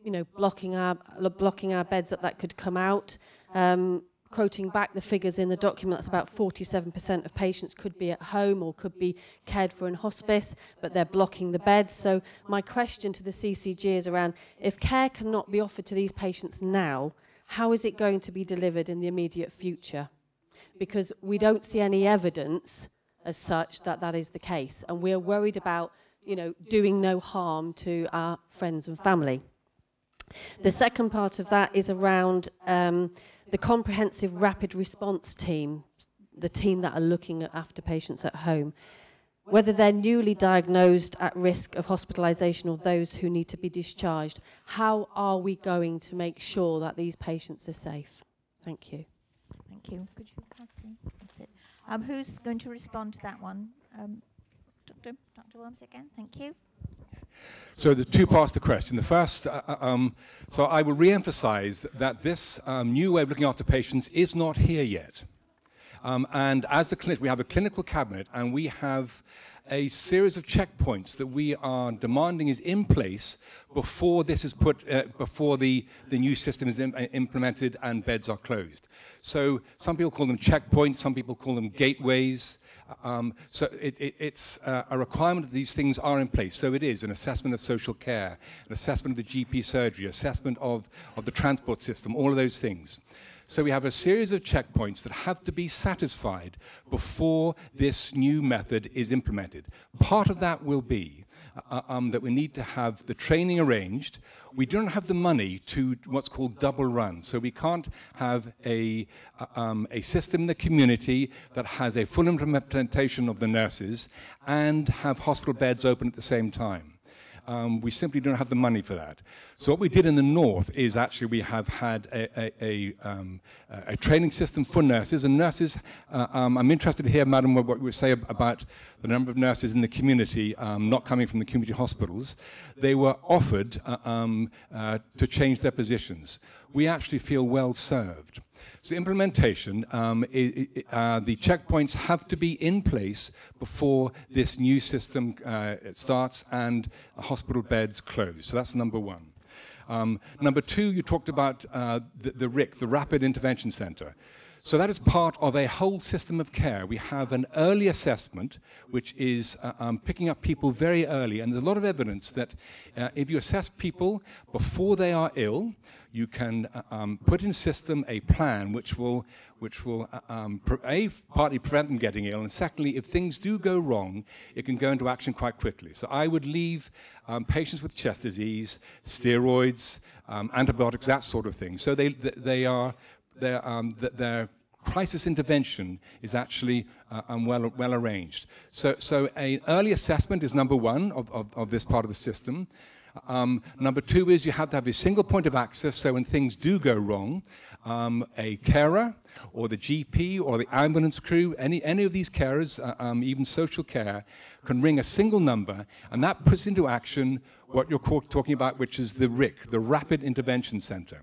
you know, blocking our blocking our beds up that could come out. Um, quoting back the figures in the document, that's about forty-seven percent of patients could be at home or could be cared for in hospice, but they're blocking the beds. So my question to the C C G is around, if care cannot be offered to these patients now, how is it going to be delivered in the immediate future? Because we don't see any evidence as such that that is the case, and we're worried about, you know, doing no harm to our friends and family. The second part of that is around um, the comprehensive rapid response team, the team that are looking after patients at home, whether they're newly diagnosed at risk of hospitalisation or those who need to be discharged. How are we going to make sure that these patients are safe? Thank you. Thank you. Could you pass in? That's it. Um, who's going to respond to that one? Um, Doctor Doctor Worms again, thank you. So the two parts to the question. The first, uh, um, so I will re-emphasize that, that this um, new way of looking after patients is not here yet. Um, and as the clinic, we have a clinical cabinet, and we have a series of checkpoints that we are demanding is in place before this is put, uh, before the, the new system is im- implemented and beds are closed. So some people call them checkpoints, some people call them gateways. Um, so it, it, it's uh, a requirement that these things are in place. So it is an assessment of social care, an assessment of the G P surgery, assessment of, of the transport system, all of those things. So we have a series of checkpoints that have to be satisfied before this new method is implemented. Part of that will be uh, um, that we need to have the training arranged. We don't have the money to what's called double run, so we can't have a, uh, um, a system in the community that has a full implementation of the nurses and have hospital beds open at the same time. Um, we simply don't have the money for that. So what we did in the north is actually we have had a, a, a, um, a training system for nurses, and nurses, uh, um, I'm interested to hear, Madam, what you say about the number of nurses in the community um, not coming from the community hospitals. They were offered uh, um, uh, to change their positions. We actually feel well served. So implementation, um, I, I, uh, the checkpoints have to be in place before this new system uh, starts and hospital beds close. So that's number one. Um, number two, you talked about uh, the, the R I C, the Rapid Intervention Center. So that is part of a whole system of care. We have an early assessment, which is uh, um, picking up people very early. And there's a lot of evidence that uh, if you assess people before they are ill, you can uh, um, put in system a plan which will, which will uh, um, A, partly prevent them getting ill, and secondly, if things do go wrong, it can go into action quite quickly. So I would leave um, patients with chest disease, steroids, um, antibiotics, that sort of thing. So they, they are... Their, um, th their crisis intervention is actually uh, um, well, well arranged. So, so an early assessment is number one of, of, of this part of the system. Um, number two is you have to have a single point of access, so when things do go wrong, um, a carer or the G P or the ambulance crew, any, any of these carers, uh, um, even social care, can ring a single number, and that puts into action what you're talking about, which is the R I C, the Rapid Intervention Center.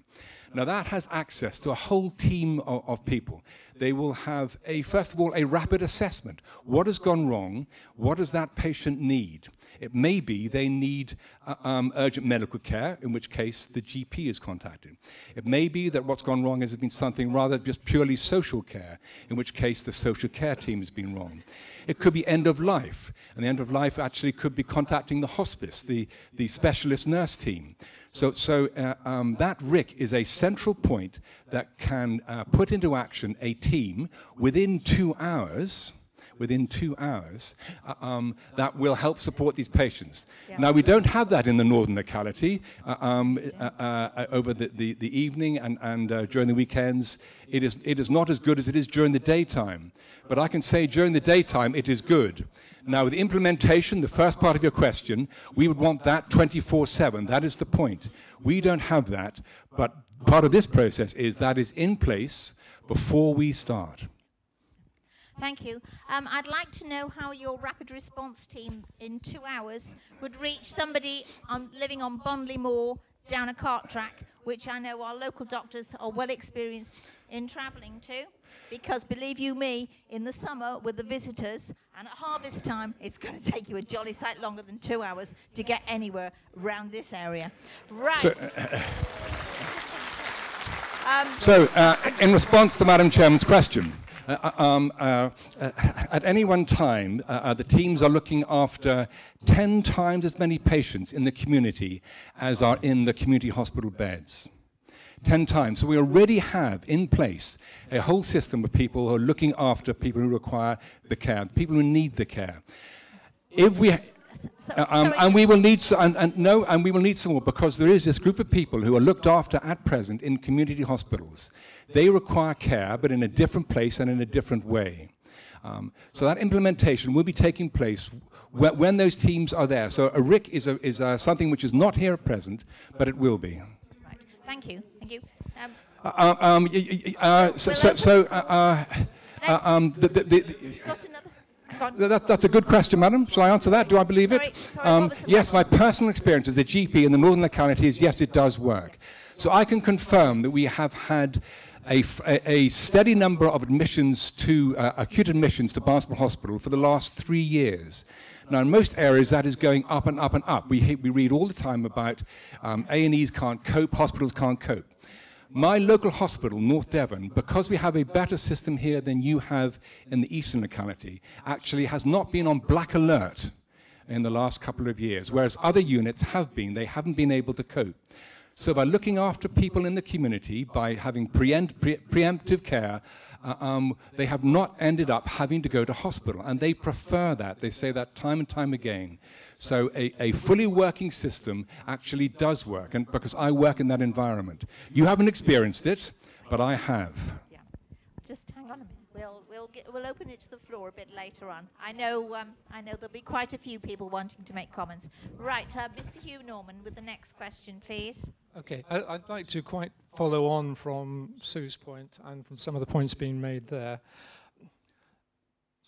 Now that has access to a whole team of, of people. They will have, a, first of all, a rapid assessment. What has gone wrong? What does that patient need? It may be they need uh, um, urgent medical care, in which case the G P is contacted. It may be that what's gone wrong has been something rather just purely social care, in which case the social care team has been wrong. It could be end of life, and the end of life actually could be contacting the hospice, the, the specialist nurse team. So, so uh, um, that R I C is a central point that can uh, put into action a team within two hours, within two hours, uh, um, that will help support these patients. Yeah. Now, we don't have that in the northern locality. Uh, um, uh, uh, over the, the, the evening and, and uh, during the weekends, it is, it is not as good as it is during the daytime. But I can say during the daytime, it is good. Now, with implementation, the first part of your question, we would want that twenty-four seven. That is the point. We don't have that, but part of this process is that is in place before we start. Thank you. Um, I'd like to know how your rapid response team in two hours would reach somebody on, living on Bondley Moor down a cart track, which I know our local doctors are well experienced in travelling to, because believe you me, in the summer with the visitors and at harvest time, it's going to take you a jolly sight longer than two hours to get anywhere around this area. Right. So, uh, um, so uh, in response to Madam Chairman's question, Uh, um, uh, uh, at any one time, uh, uh, the teams are looking after ten times as many patients in the community as are in the community hospital beds. ten times. So we already have in place a whole system of people who are looking after people who require the care, people who need the care. If we... So, um, and we will need so, and, and no, and we will need some more, because there is this group of people who are looked after at present in community hospitals. They require care, but in a different place and in a different way. Um, so that implementation will be taking place wh when those teams are there. So a R I C is a, is a, something which is not here at present, but it will be. Right. Thank you. Thank you. Um, uh, um, uh, so, so, so uh, uh, um, the, the, the, the That, that's a good question, madam. Shall I answer that? Do I believe it? Um, yes, my personal experience as the G P in the northern locality is yes, it does work. So I can confirm that we have had a, a steady number of admissions to, uh, acute admissions to Barnstaple Hospital for the last three years. Now, in most areas, that is going up and up and up. We, we read all the time about um, A and Es can't cope, hospitals can't cope. My local hospital, North Devon, because we have a better system here than you have in the eastern locality, actually has not been on black alert in the last couple of years, whereas other units have been. They haven't been able to cope. So by looking after people in the community, by having preempt, pre preemptive care, uh, um, they have not ended up having to go to hospital, and they prefer that. They say that time and time again. So a, a fully working system actually does work, and because I work in that environment. You haven't experienced it, but I have. Yeah. Just hang on a minute. We'll, we'll, get, we'll open it to the floor a bit later on. I know, um, I know there'll be quite a few people wanting to make comments. Right, uh, Mister Hugh Norman with the next question, please. Okay, I, I'd like to quite follow on from Sue's point and from some of the points being made there.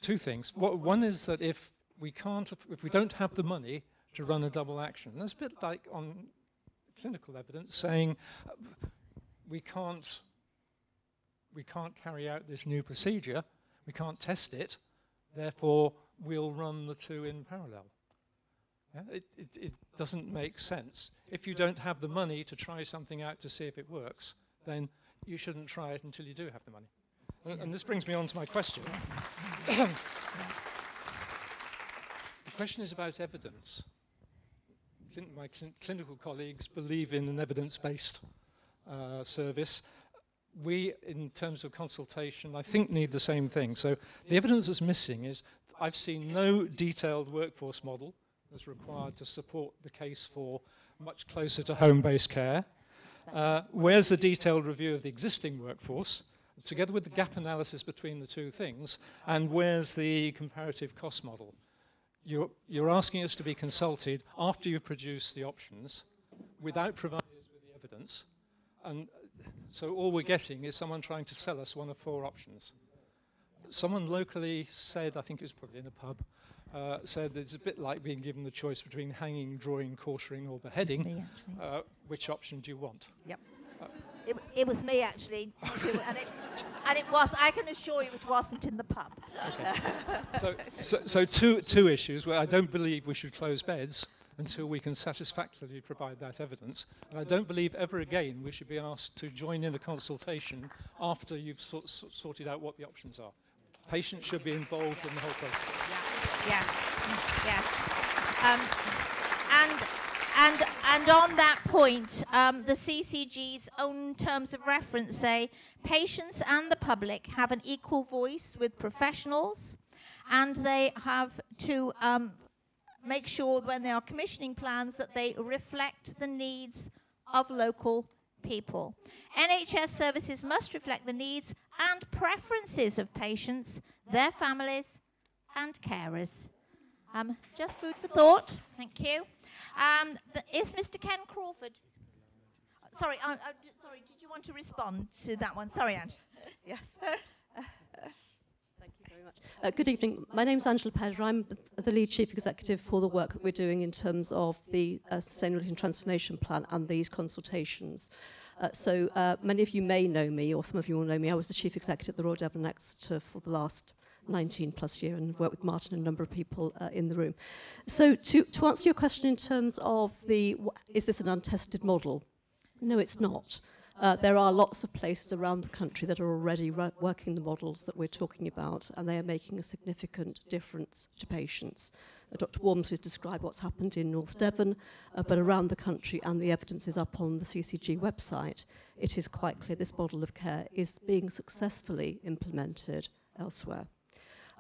Two things. What, one is that if we can't, if we don't have the money to run a double action, that's a bit like on clinical evidence saying uh, we can't we can't carry out this new procedure, we can't test it, therefore we'll run the two in parallel. Yeah? It, it, it doesn't make sense. If you don't have the money to try something out to see if it works, then you shouldn't try it until you do have the money. Yeah. And, and this brings me on to my question. Yes. The question is about evidence. Clin my cl clinical colleagues believe in an evidence-based uh, service. We, in terms of consultation, I think need the same thing. So the evidence that's missing is I've seen no detailed workforce model that's required to support the case for much closer to home-based care. Uh, where's the detailed review of the existing workforce, together with the gap analysis between the two things, and where's the comparative cost model? You're, you're asking us to be consulted after you've produced the options without providing us with the evidence. And so all we're getting is someone trying to sell us one of four options. Someone locally said, I think it was probably in a pub, uh, said that it's a bit like being given the choice between hanging, drawing, quartering, or beheading. Me, uh, which option do you want? Yep. Uh, it, it was me, actually. and, it, and it was, I can assure you, it wasn't in the pub. Okay. so so, so two, two issues where I don't believe we should close beds until we can satisfactorily provide that evidence. And I don't believe ever again we should be asked to join in a consultation after you've sort, sort, sorted out what the options are. Patients should be involved yeah. in the whole process. Yeah. Yes, yes. Um, and, and, and on that point, um, the C C G's own terms of reference say patients and the public have an equal voice with professionals, and they have to um, make sure when they are commissioning plans that they reflect the needs of local people. N H S services must reflect the needs and preferences of patients, their families, and carers. Um, just food for thought. Thank you. Um, the, is Mister Ken Crawford? Sorry, uh, uh, sorry. Did you want to respond to that one? Sorry, Ange. Yes. Thank you very much. Uh, good evening. My name's Angela Pedder. I'm the lead chief executive for the work that we're doing in terms of the uh, Sustainability and Transformation Plan and these consultations. Uh, so uh, many of you may know me, or some of you will know me. I was the chief executive at the Royal Devon and Exeter for the last nineteen plus year and worked with Martin and a number of people uh, in the room. So to, to answer your question in terms of the, is this an untested model? No, it's not. Uh, there are lots of places around the country that are already working the models that we're talking about, and they are making a significant difference to patients. Uh, Doctor Womsley has described what's happened in North Devon, uh, but around the country, and the evidence is up on the C C G website. It is quite clear this model of care is being successfully implemented elsewhere.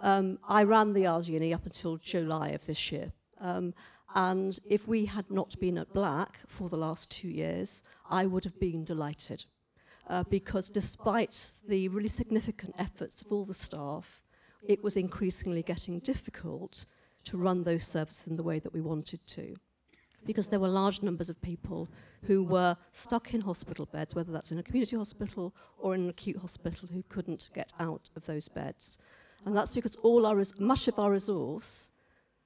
Um, I ran the R D and E up until July of this year, um, and if we had not been at Black for the last two years, I would have been delighted, uh, because despite the really significant efforts of all the staff, it was increasingly getting difficult to run those services in the way that we wanted to, because there were large numbers of people who were stuck in hospital beds, whether that's in a community hospital or in an acute hospital, who couldn't get out of those beds. And that's because all our much of our resource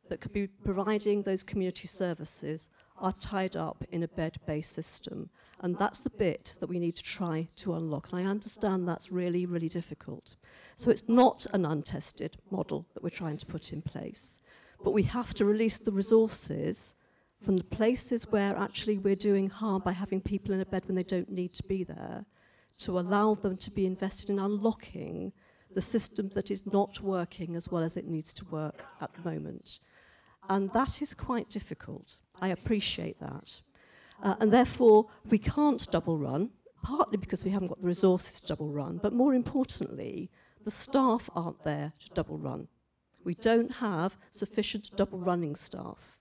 that could be providing those community services are tied up in a bed-based system. And that's the bit that we need to try to unlock. And I understand that's really, really difficult. So it's not an untested model that we're trying to put in place. But we have to release the resources from the places where actually we're doing harm by having people in a bed when they don't need to be there, to allow them to be invested in unlocking the system that is not working as well as it needs to work at the moment. And that is quite difficult. I appreciate that. Uh, and therefore, we can't double run, partly because we haven't got the resources to double run, but more importantly, the staff aren't there to double run. We don't have sufficient double running staff.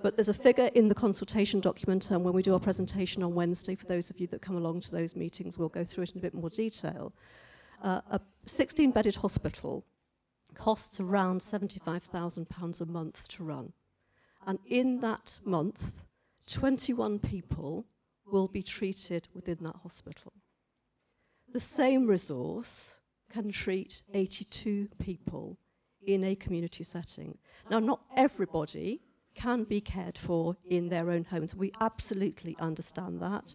But there's a figure in the consultation document, and when we do our presentation on Wednesday, for those of you that come along to those meetings, we'll go through it in a bit more detail. Uh, a sixteen-bedded hospital costs around seventy-five thousand pounds a month to run. And in that month, twenty-one people will be treated within that hospital. The same resource can treat eighty-two people in a community setting. Now, not everybody can be cared for in their own homes. We absolutely understand that.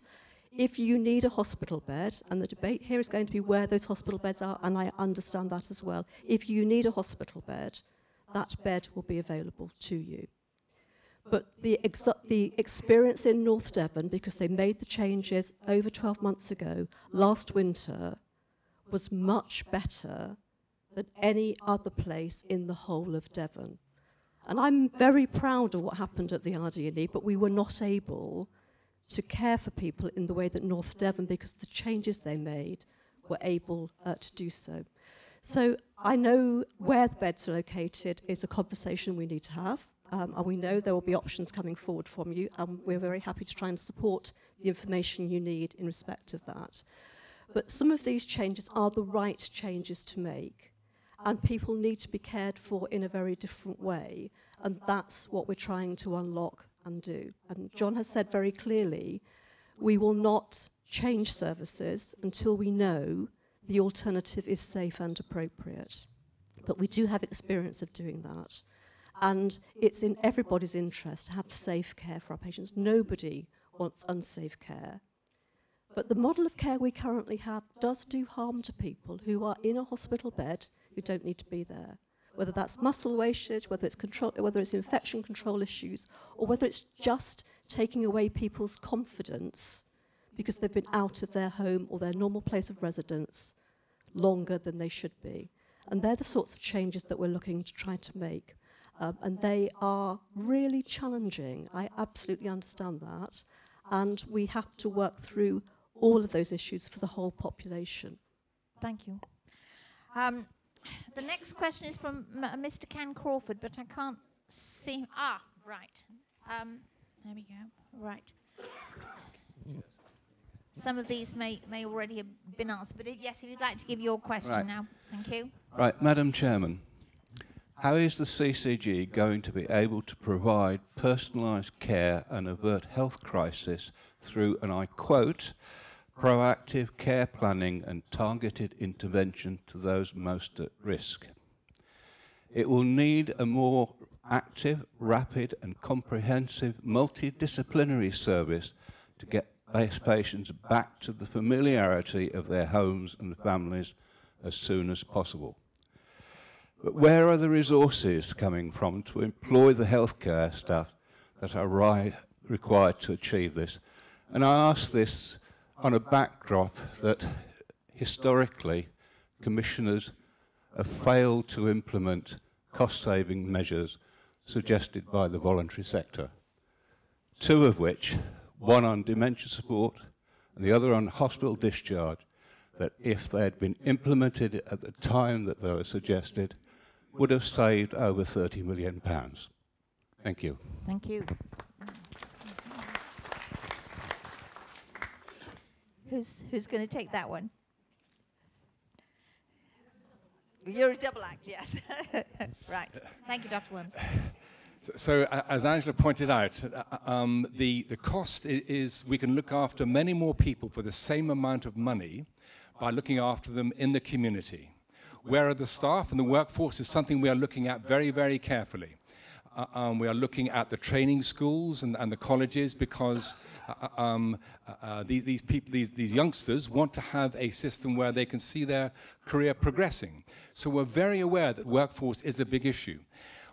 If you need a hospital bed, and the debate here is going to be where those hospital beds are, and I understand that as well. If you need a hospital bed, that bed will be available to you. But the, ex the experience in North Devon, because they made the changes over twelve months ago, last winter, was much better than any other place in the whole of Devon. And I'm very proud of what happened at the R D and E, but we were not able to care for people in the way that North Devon, because the changes they made, were able uh, to do so. So I know where the beds are located is a conversation we need to have, um, and we know there will be options coming forward from you, and we're very happy to try and support the information you need in respect of that. But some of these changes are the right changes to make, and people need to be cared for in a very different way, and that's what we're trying to unlock and do. And John has said very clearly, we will not change services until we know the alternative is safe and appropriate. But we do have experience of doing that. And it's in everybody's interest to have safe care for our patients. Nobody wants unsafe care. But the model of care we currently have does do harm to people who are in a hospital bed who don't need to be there. Whether that's muscle wastage, whether it's, control, whether it's infection control issues, or whether it's just taking away people's confidence because they've been out of their home or their normal place of residence longer than they should be. And they're the sorts of changes that we're looking to try to make. Um, and they are really challenging. I absolutely understand that. And we have to work through all of those issues for the whole population. Thank you. Um, the next question is from Mister Ken Crawford, but I can't see. Ah, right. Um, there we go. Right. Some of these may, may already have been answered, but if, yes, if you'd like to give your question right. now. Thank you. Right, Madam Chairman, how is the C C G going to be able to provide personalised care and avert health crisis through, and I quote, proactive care planning and targeted intervention to those most at risk? It will need a more active, rapid and comprehensive multidisciplinary service to get patients back to the familiarity of their homes and families as soon as possible. But where are the resources coming from to employ the healthcare staff that are required to achieve this? And I ask this on a backdrop that historically commissioners have failed to implement cost-saving measures suggested by the voluntary sector, two of which, one on dementia support and the other on hospital discharge, that if they had been implemented at the time that they were suggested, would have saved over thirty million pounds. Thank you. Thank you. Who's, who's going to take that one? You're a double act, yes. Right. Thank you, Doctor Womsley. So, so uh, as Angela pointed out, uh, um, the, the cost is, is we can look after many more people for the same amount of money by looking after them in the community. Where are the staff and the workforce is something we are looking at very, very carefully. Uh, um, we are looking at the training schools and, and the colleges because uh, um, uh, these, these, people, these, these youngsters want to have a system where they can see their career progressing. So we're very aware that workforce is a big issue.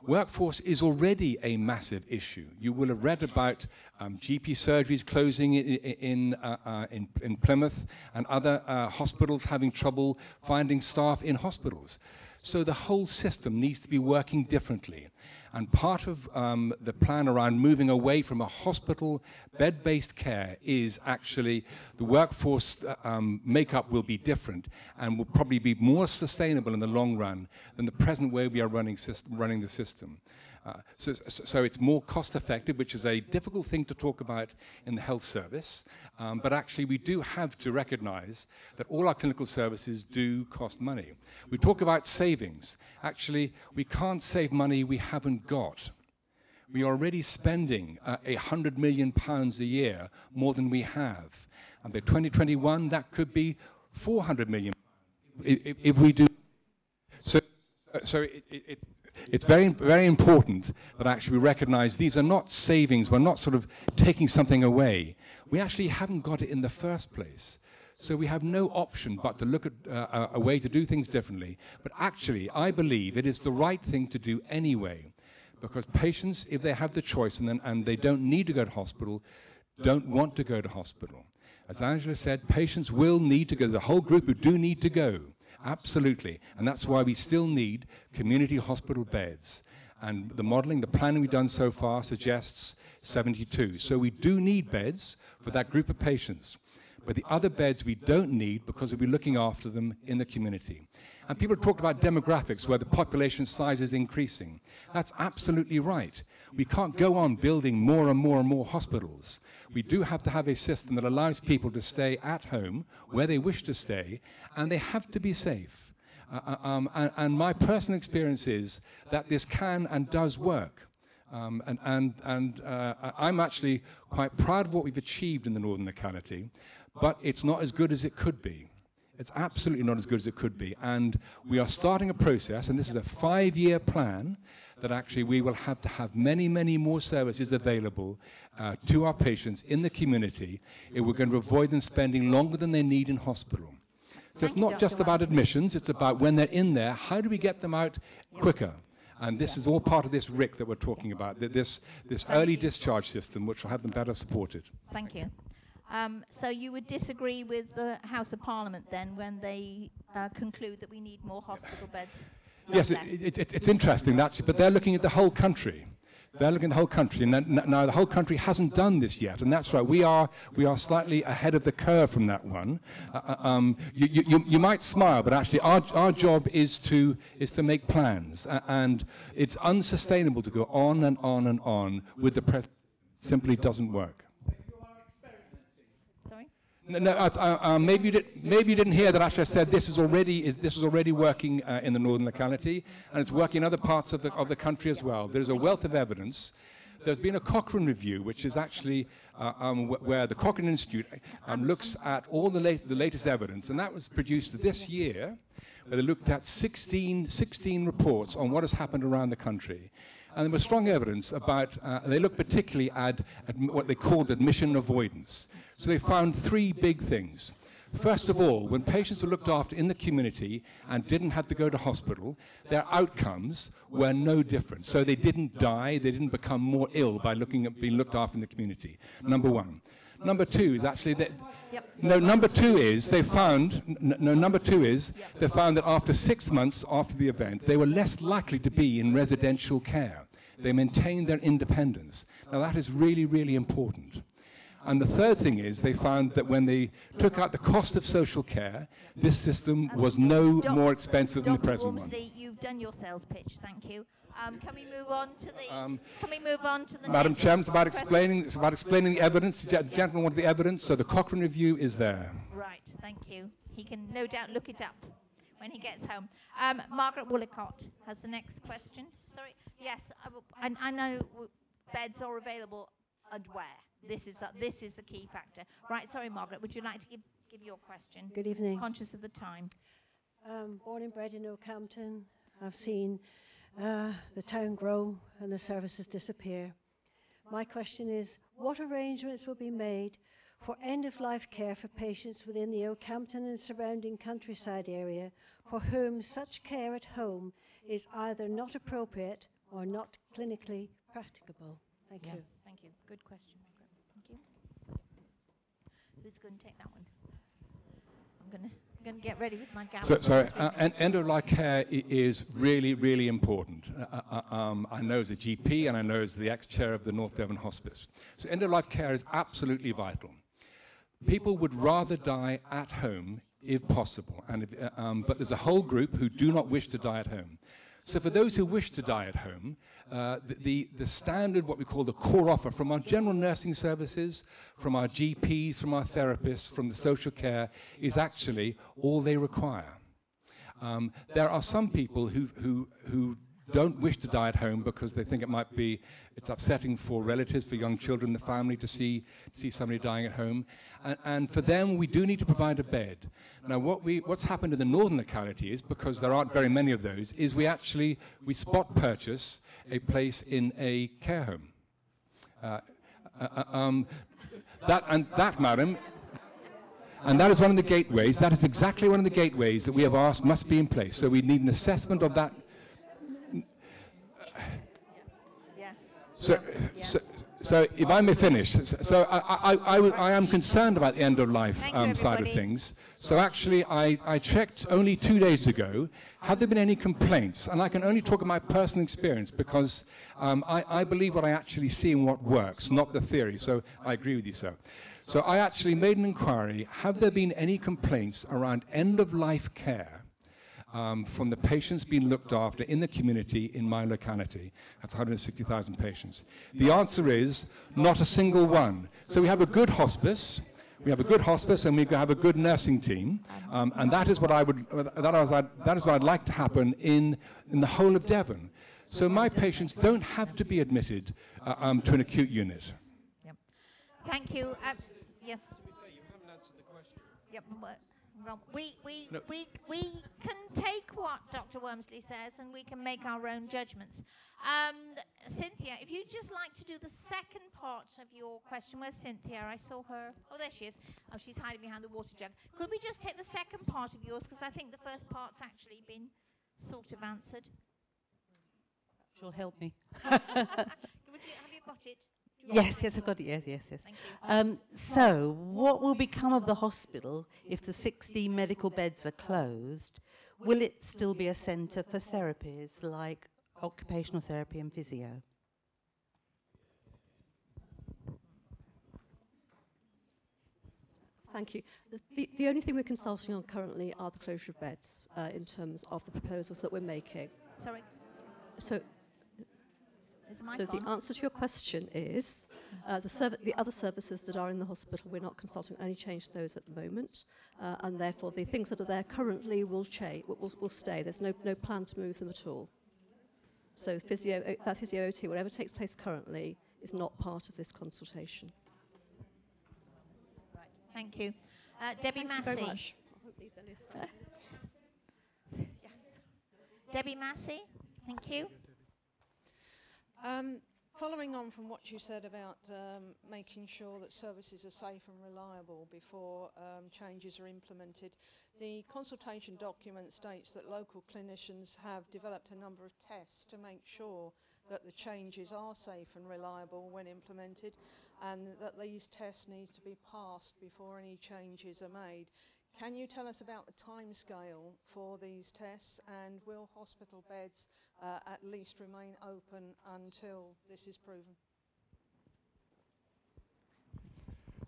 Workforce is already a massive issue. You will have read about um, G P surgeries closing in, in, uh, uh, in, in Plymouth and other uh, hospitals having trouble finding staff in hospitals. So the whole system needs to be working differently. And part of um, the plan around moving away from a hospital bed-based care is actually the workforce uh, um, makeup will be different and will probably be more sustainable in the long run than the present way we are running, system, running the system. Uh, so, so it's more cost-effective, which is a difficult thing to talk about in the health service, um, but actually we do have to recognise that all our clinical services do cost money. We talk about savings. Actually, we can't save money we haven't got. We are already spending uh, one hundred million pounds a year more than we have. And by twenty twenty-one, that could be four hundred million pounds if, if we do. So, so it... it, it It's very, very important that actually we recognise these are not savings. We're not sort of taking something away. We actually haven't got it in the first place. So we have no option but to look at uh, a way to do things differently. But actually, I believe it is the right thing to do anyway, because patients, if they have the choice and, then, and they don't need to go to hospital, don't want to go to hospital. As Angela said, patients will need to go. There's a whole group who do need to go. Absolutely, and that's why we still need community hospital beds. And the modelling, the planning we've done so far suggests seventy-two. So we do need beds for that group of patients. But the other beds we don't need because we'll be looking after them in the community. And people talk about demographics where the population size is increasing. That's absolutely right. We can't go on building more and more and more hospitals. We do have to have a system that allows people to stay at home where they wish to stay, and they have to be safe. Uh, um, and, and my personal experience is that this can and does work. Um, and and, and uh, I'm actually quite proud of what we've achieved in the Northern Locality, but it's not as good as it could be. It's absolutely not as good as it could be. And we are starting a process, and this is a five-year plan, that actually we will have to have many, many more services available uh, to our patients in the community if we're going to avoid them spending longer than they need in hospital. So it's not just about admissions, it's about when they're in there, how do we get them out quicker? And this is all part of this R I C that we're talking about, this, this early discharge system, which will have them better supported. Thank you. Um, so you would disagree with the House of Parliament then when they uh, conclude that we need more hospital beds? Yes, it, it, it's interesting, actually, but they're looking at the whole country. They're looking at the whole country, and now the whole country hasn't done this yet, and that's right. We are we are slightly ahead of the curve from that one. Uh, um, you, you you might smile, but actually our our job is to is to make plans, and it's unsustainable to go on and on and on with the press. Simply doesn't work. No, no uh, uh, maybe you did, maybe you didn't hear that. Actually, I said this is already is this is already working uh, in the northern locality, and it's working in other parts of the of the country as well. There is a wealth of evidence. There's been a Cochrane Review, which is actually uh, um, wh where the Cochrane Institute um, looks at all the late the latest evidence, and that was produced this year, where they looked at sixteen reports on what has happened around the country. And there was strong evidence about, uh, they looked particularly at, at what they called admission avoidance. So they found three big things. First of all, when patients were looked after in the community and didn't have to go to hospital, their outcomes were no different. So they didn't die, they didn't become more ill by looking at being looked after in the community, number one. Number two is actually that, yep. no, number two is they found, no, number two is they found that after six months after the event, they were less likely to be in residential care. They maintained their independence. Now that is really, really important. And the third thing is they found that when they took out the cost of social care, this system was no more expensive than the present one. Doctor Womsley, you've done your sales pitch, thank you. Um, can we move on to the? Um, can we move on to the? Madam Chair, it's about explaining. It's about explaining the evidence. The yes. gentleman wanted the evidence, so the Cochrane Review is there. Right. Thank you. He can no doubt look it up when he gets home. Um, Margaret Woollicott has the next question. Sorry. Yes. I, I, I know beds are available, and where. This is uh, this is the key factor. Right. Sorry, Margaret. Would you like to give give your question? Good evening. Conscious of the time. Um, born and bred in Okehampton, I've seen. Uh, the town grow and the services disappear. My question is, what arrangements will be made for end-of-life care for patients within the Okehampton and surrounding countryside area for whom such care at home is either not appropriate or not clinically practicable? Thank yeah. you. Thank you. Good question, Margaret. Thank you. Who's going to take that one? I'm going to... I'm going to get ready with my gap. So, sorry, uh, and end-of-life care is really, really important. Uh, uh, um, I know as a G P and I know as the ex-chair of the North Devon Hospice. So end-of-life care is absolutely vital. People would rather die at home if possible, and if, uh, um, but there's a whole group who do not wish to die at home. So for those who wish to die at home, uh, the, the, the standard, what we call the core offer from our general nursing services, from our G Ps, from our therapists, from the social care, is actually all they require. Um, there are some people who, who, who don't wish to die at home because they think it might be, it's upsetting for relatives, for young children, the family to see, see somebody dying at home. And, and for them, we do need to provide a bed. Now, what we, what's happened in the northern localities, because there aren't very many of those, is we actually, we spot purchase a place in a care home. Uh, uh, um, that, and that, madam, and that is one of the gateways, that is exactly one of the gateways that we have asked must be in place. So we need an assessment of that. So, yes. so, so if I may finish, so, so I, I, I, I am concerned about the end-of-life um, side of things. So actually, I, I checked only two days ago, have there been any complaints? And I can only talk of my personal experience because um, I, I believe what I actually see and what works, not the theory. So I agree with you, sir. So I actually made an inquiry, have there been any complaints around end-of-life care? Um, from the patients being looked after in the community in my locality. That's one hundred sixty thousand patients. The answer is not a single one. So we have a good hospice, we have a good hospice and we have a good nursing team, um, and that is what I would, that, was, that is what I'd like to happen in, in the whole of Devon. So my patients don't have to be admitted uh, um, to an acute unit. Yep. Thank you. Uh, yes. You haven't answered the question. Yep. We, we, no. we, we can take what Doctor Womsley says and we can make our own judgments. Um, Cynthia, if you'd just like to do the second part of your question. Where's Cynthia? I saw her. Oh, there she is. Oh, she's hiding behind the water jug. Could we just take the second part of yours? Because I think the first part's actually been sort of answered. She'll help me. Would you, have you got it? Yes, yes, I've got it, yes, yes, yes. Um, so, what will become of the hospital if the sixteen medical beds are closed, will it still be a centre for therapies like occupational therapy and physio? Thank you. The, the, the only thing we're consulting on currently are the closure of beds uh, in terms of the proposals that we're making. Sorry. So, so the answer to your question is uh, the, the other services that are in the hospital, we're not consulting any change to those at the moment, uh, and therefore the things that are there currently will, will, will stay. There's no, no plan to move them at all. So physio, that physio O T, whatever takes place currently, is not part of this consultation. Thank you. Uh, Debbie Thank Massey. You very much. Uh, yes. Debbie Massey, thank you. Um, following on from what you said about um, making sure that services are safe and reliable before um, changes are implemented, the consultation document states that local clinicians have developed a number of tests to make sure that the changes are safe and reliable when implemented, and that these tests need to be passed before any changes are made. Can you tell us about the timescale for these tests, and will hospital beds uh, at least remain open until this is proven?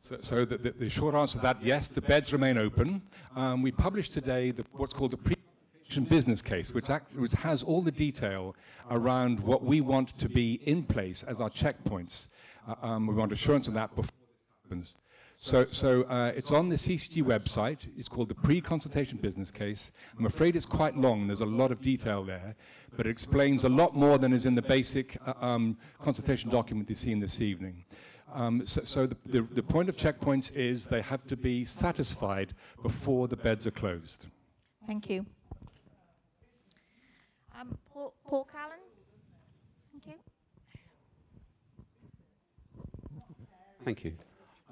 So, so the, the, the short answer to that, yes, the beds remain open. Um, we published today the, what's called the pre-implementation business case, which, act, which has all the detail around what we want to be in place as our checkpoints. Uh, um, we want assurance on that before this happens. So, so uh, it's on the C C G website. It's called the pre-consultation business case. I'm afraid it's quite long. There's a lot of detail there, but it explains a lot more than is in the basic uh, um, consultation document you've seen this evening. Um, so so the, the, the point of checkpoints is they have to be satisfied before the beds are closed. Thank you. Um, Paul, Paul Callan? Thank you. Thank you.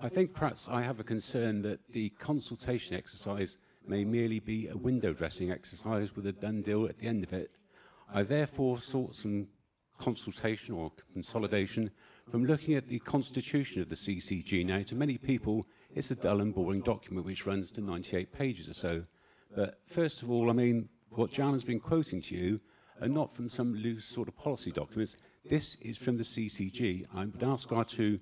I think perhaps I have a concern that the consultation exercise may merely be a window dressing exercise with a done deal at the end of it. I therefore sought some consultation or consolidation from looking at the constitution of the C C G. Now, to many people, it's a dull and boring document which runs to ninety-eight pages or so. But first of all, I mean, what Jan's been quoting to you are not from some loose sort of policy documents. This is from the C C G. I would ask our two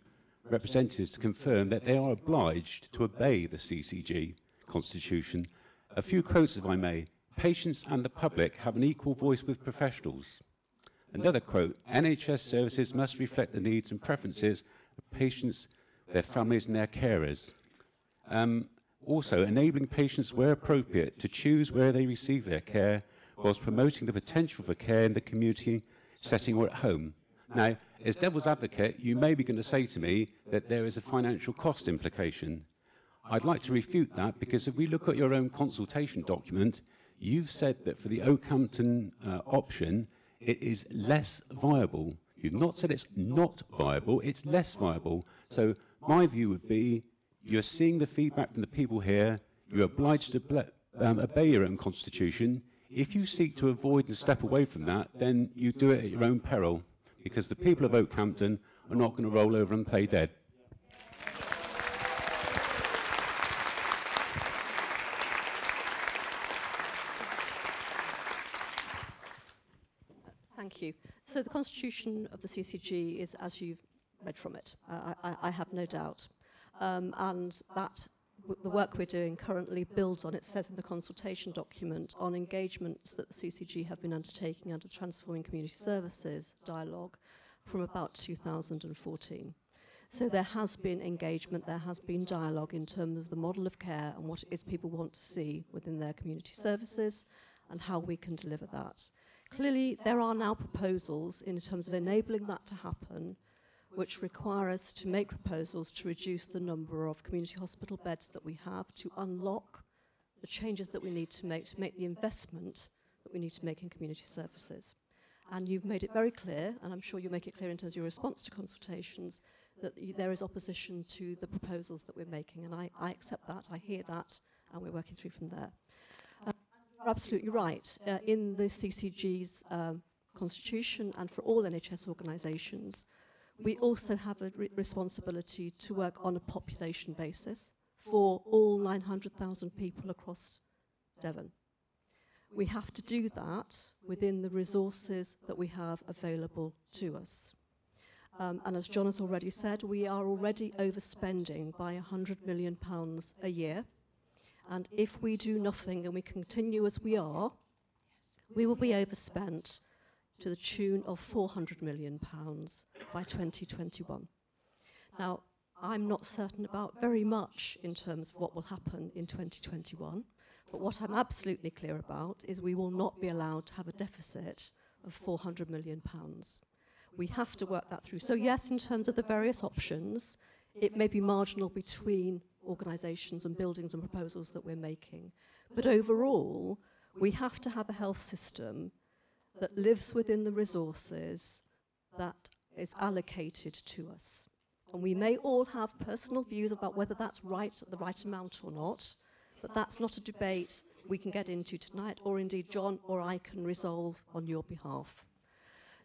representatives to confirm that they are obliged to obey the C C G constitution. A few quotes, if I may. Patients and the public have an equal voice with professionals. Another quote, N H S services must reflect the needs and preferences of patients, their families and their carers. Um, also, enabling patients where appropriate to choose where they receive their care whilst promoting the potential for care in the community setting or at home. Now, as devil's advocate, you may be going to say to me that there is a financial cost implication. I'd like to refute that, because if we look at your own consultation document, you've said that for the Okehampton uh, option, it is less viable. You've not said it's not viable, it's less viable. So my view would be, you're seeing the feedback from the people here, you're obliged to um, obey your own constitution. If you seek to avoid and step away from that, then you do it at your own peril, because the people of Okehampton are not going to roll over and play dead. Thank you. So the constitution of the C C G is as you've read from it. I, I, I have no doubt. Um, and that the work we're doing currently builds on, it says in the consultation document, on engagements that the C C G have been undertaking under Transforming Community Services dialogue from about two thousand fourteen. So there has been engagement, there has been dialogue in terms of the model of care and what it is people want to see within their community services and how we can deliver that. Clearly, there are now proposals in terms of enabling that to happen, which require us to make proposals to reduce the number of community hospital beds that we have, to unlock the changes that we need to make, to make the investment that we need to make in community services. And you've made it very clear, and I'm sure you make it clear in terms of your response to consultations, that you, there is opposition to the proposals that we're making, and I, I accept that, I hear that, and we're working through from there. Um, you're absolutely right. Uh, in the C C G's um, constitution, and for all N H S organisations, we also have a re responsibility to work on a population basis for all nine hundred thousand people across Devon. We have to do that within the resources that we have available to us. Um, and as John has already said, we are already overspending by one hundred million pounds a year. And if we do nothing and we continue as we are, we will be overspent to the tune of four hundred million pounds by twenty twenty-one. Now, I'm not certain about very much in terms of what will happen in twenty twenty-one, but what I'm absolutely clear about is we will not be allowed to have a deficit of four hundred million pounds. We have to work that through. So yes, in terms of the various options, it may be marginal between organisations and buildings and proposals that we're making. But overall, we have to have a health system that lives within the resources that is allocated to us. And we may all have personal views about whether that's right, the right amount or not, but that's not a debate we can get into tonight, or indeed John or I can resolve on your behalf.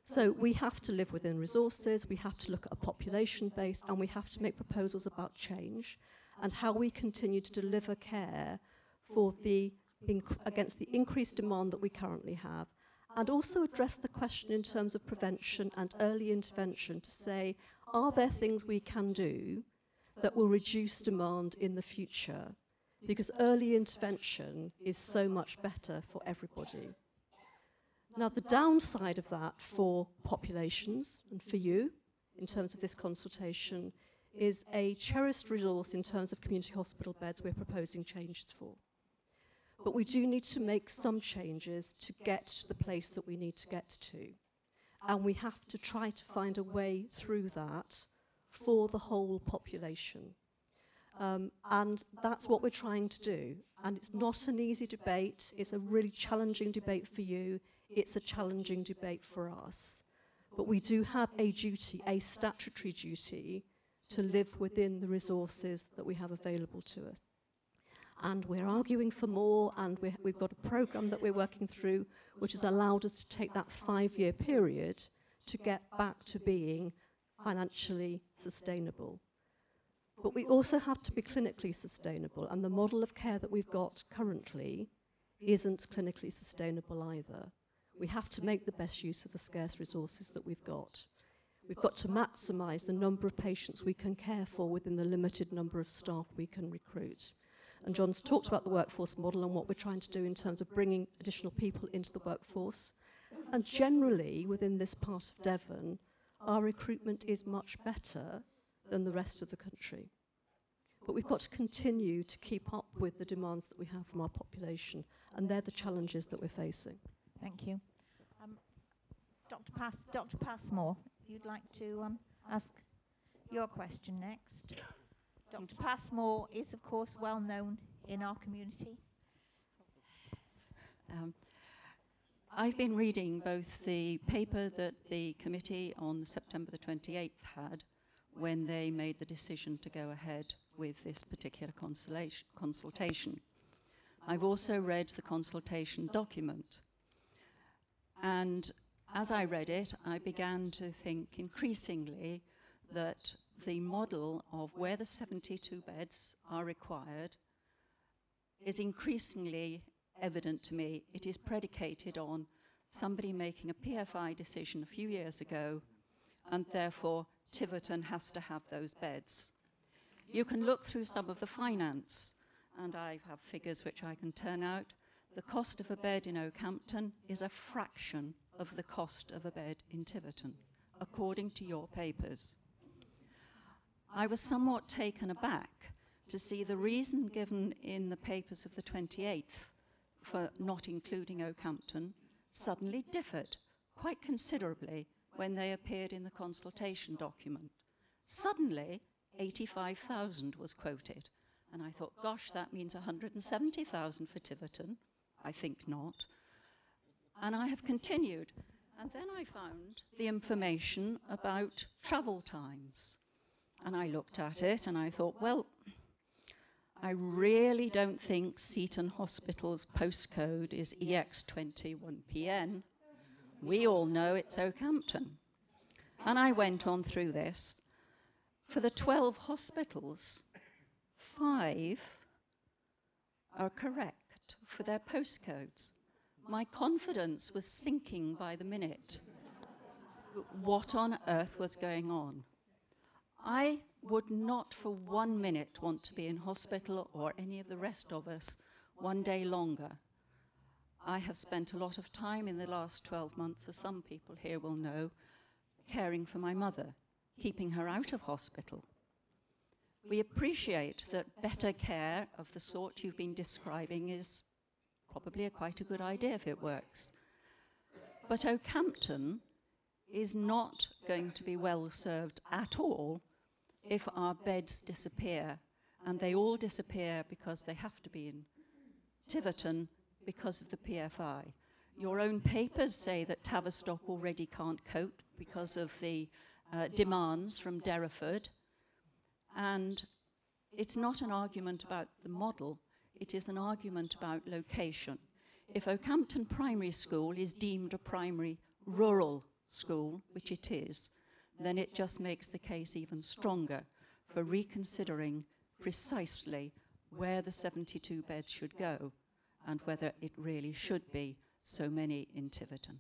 So we have to live within resources, we have to look at a population base, and we have to make proposals about change and how we continue to deliver care for the inc- against the increased demand that we currently have, and also address the question in terms of prevention and early intervention to say, are there things we can do that will reduce demand in the future? Because early intervention is so much better for everybody. Now, the downside of that for populations and for you, in terms of this consultation, is a cherished resource in terms of community hospital beds we're proposing changes for. But we do need to make some changes to get to the place that we need to get to. And we have to try to find a way through that for the whole population. Um, and that's what we're trying to do. And it's not an easy debate. It's a really challenging debate for you. It's a challenging debate for us. But we do have a duty, a statutory duty, to live within the resources that we have available to us. And we're arguing for more, and we're, we've got a programme that we're working through which has allowed us to take that five-year period to get back to being financially sustainable. But we also have to be clinically sustainable, and the model of care that we've got currently isn't clinically sustainable either. We have to make the best use of the scarce resources that we've got. We've got to maximise the number of patients we can care for within the limited number of staff we can recruit. And John's talked about the workforce model and what we're trying to do in terms of bringing additional people into the workforce. And generally, within this part of Devon, our recruitment is much better than the rest of the country. But we've got to continue to keep up with the demands that we have from our population, and they're the challenges that we're facing. Thank you. Um, Doctor Pass, Doctor Passmore, you'd like to um, ask your question next. Doctor Passmore is, of course, well known in our community. Um, I've been reading both the paper that the committee on September the twenty-eighth had when they made the decision to go ahead with this particular consultation. I've also read the consultation document. And as I read it, I began to think increasingly that the model of where the seventy-two beds are required is increasingly evident to me. It is predicated on somebody making a P F I decision a few years ago, and therefore Tiverton has to have those beds. You can look through some of the finance, and I have figures which I can turn out. The cost of a bed in Okehampton is a fraction of the cost of a bed in Tiverton, according to your papers. I was somewhat taken aback to see the reason given in the papers of the twenty-eighth for not including Okehampton suddenly differed quite considerably when they appeared in the consultation document. Suddenly, eighty-five thousand was quoted, and I thought, gosh, that means one hundred seventy thousand for Tiverton. I think not. And I have continued, and then I found the information about travel times. And I looked at it and I thought, well, I really don't think Seaton Hospital's postcode is E X twenty-one P N. We all know it's Okehampton. And I went on through this. For the twelve hospitals, five are correct for their postcodes. My confidence was sinking by the minute. What on earth was going on? I would not for one minute want to be in hospital, or any of the rest of us, one day longer. I have spent a lot of time in the last twelve months, as some people here will know, caring for my mother, keeping her out of hospital. We appreciate that better care of the sort you've been describing is probably a quite a good idea if it works. But Okehampton is not going to be well served at all if our beds disappear, and they all disappear because they have to be in Tiverton because of the P F I. Your own papers say that Tavistock already can't cope because of the uh, demands from Derriford. And it's not an argument about the model, it is an argument about location. If Okehampton Primary School is deemed a primary rural school, which it is, then it just makes the case even stronger for reconsidering precisely where the seventy-two beds should go and whether it really should be so many in Tiverton.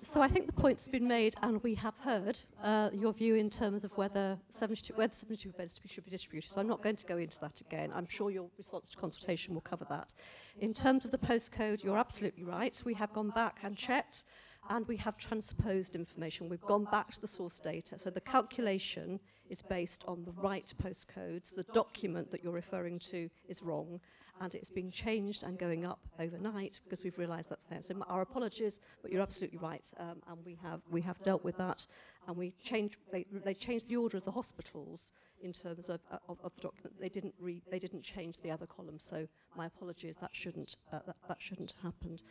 So I think the point's been made, and we have heard uh, your view in terms of whether seventy-two, whether seventy-two beds should be distributed, so I'm not going to go into that again. I'm sure your response to consultation will cover that. In terms of the postcode, you're absolutely right. We have gone back and checked, and we have transposed information. We've gone back to the source data, so the calculation is based on the right postcodes. The document that you're referring to is wrong, and it's being changed and going up overnight because we've realised that's there. So our apologies, but you're absolutely right, um, and we have we have dealt with that, and we changed. They, they changed the order of the hospitals in terms of uh, of, of the document. They didn't re, they didn't change the other column. So my apologies. That shouldn't uh, that, that shouldn't have happened.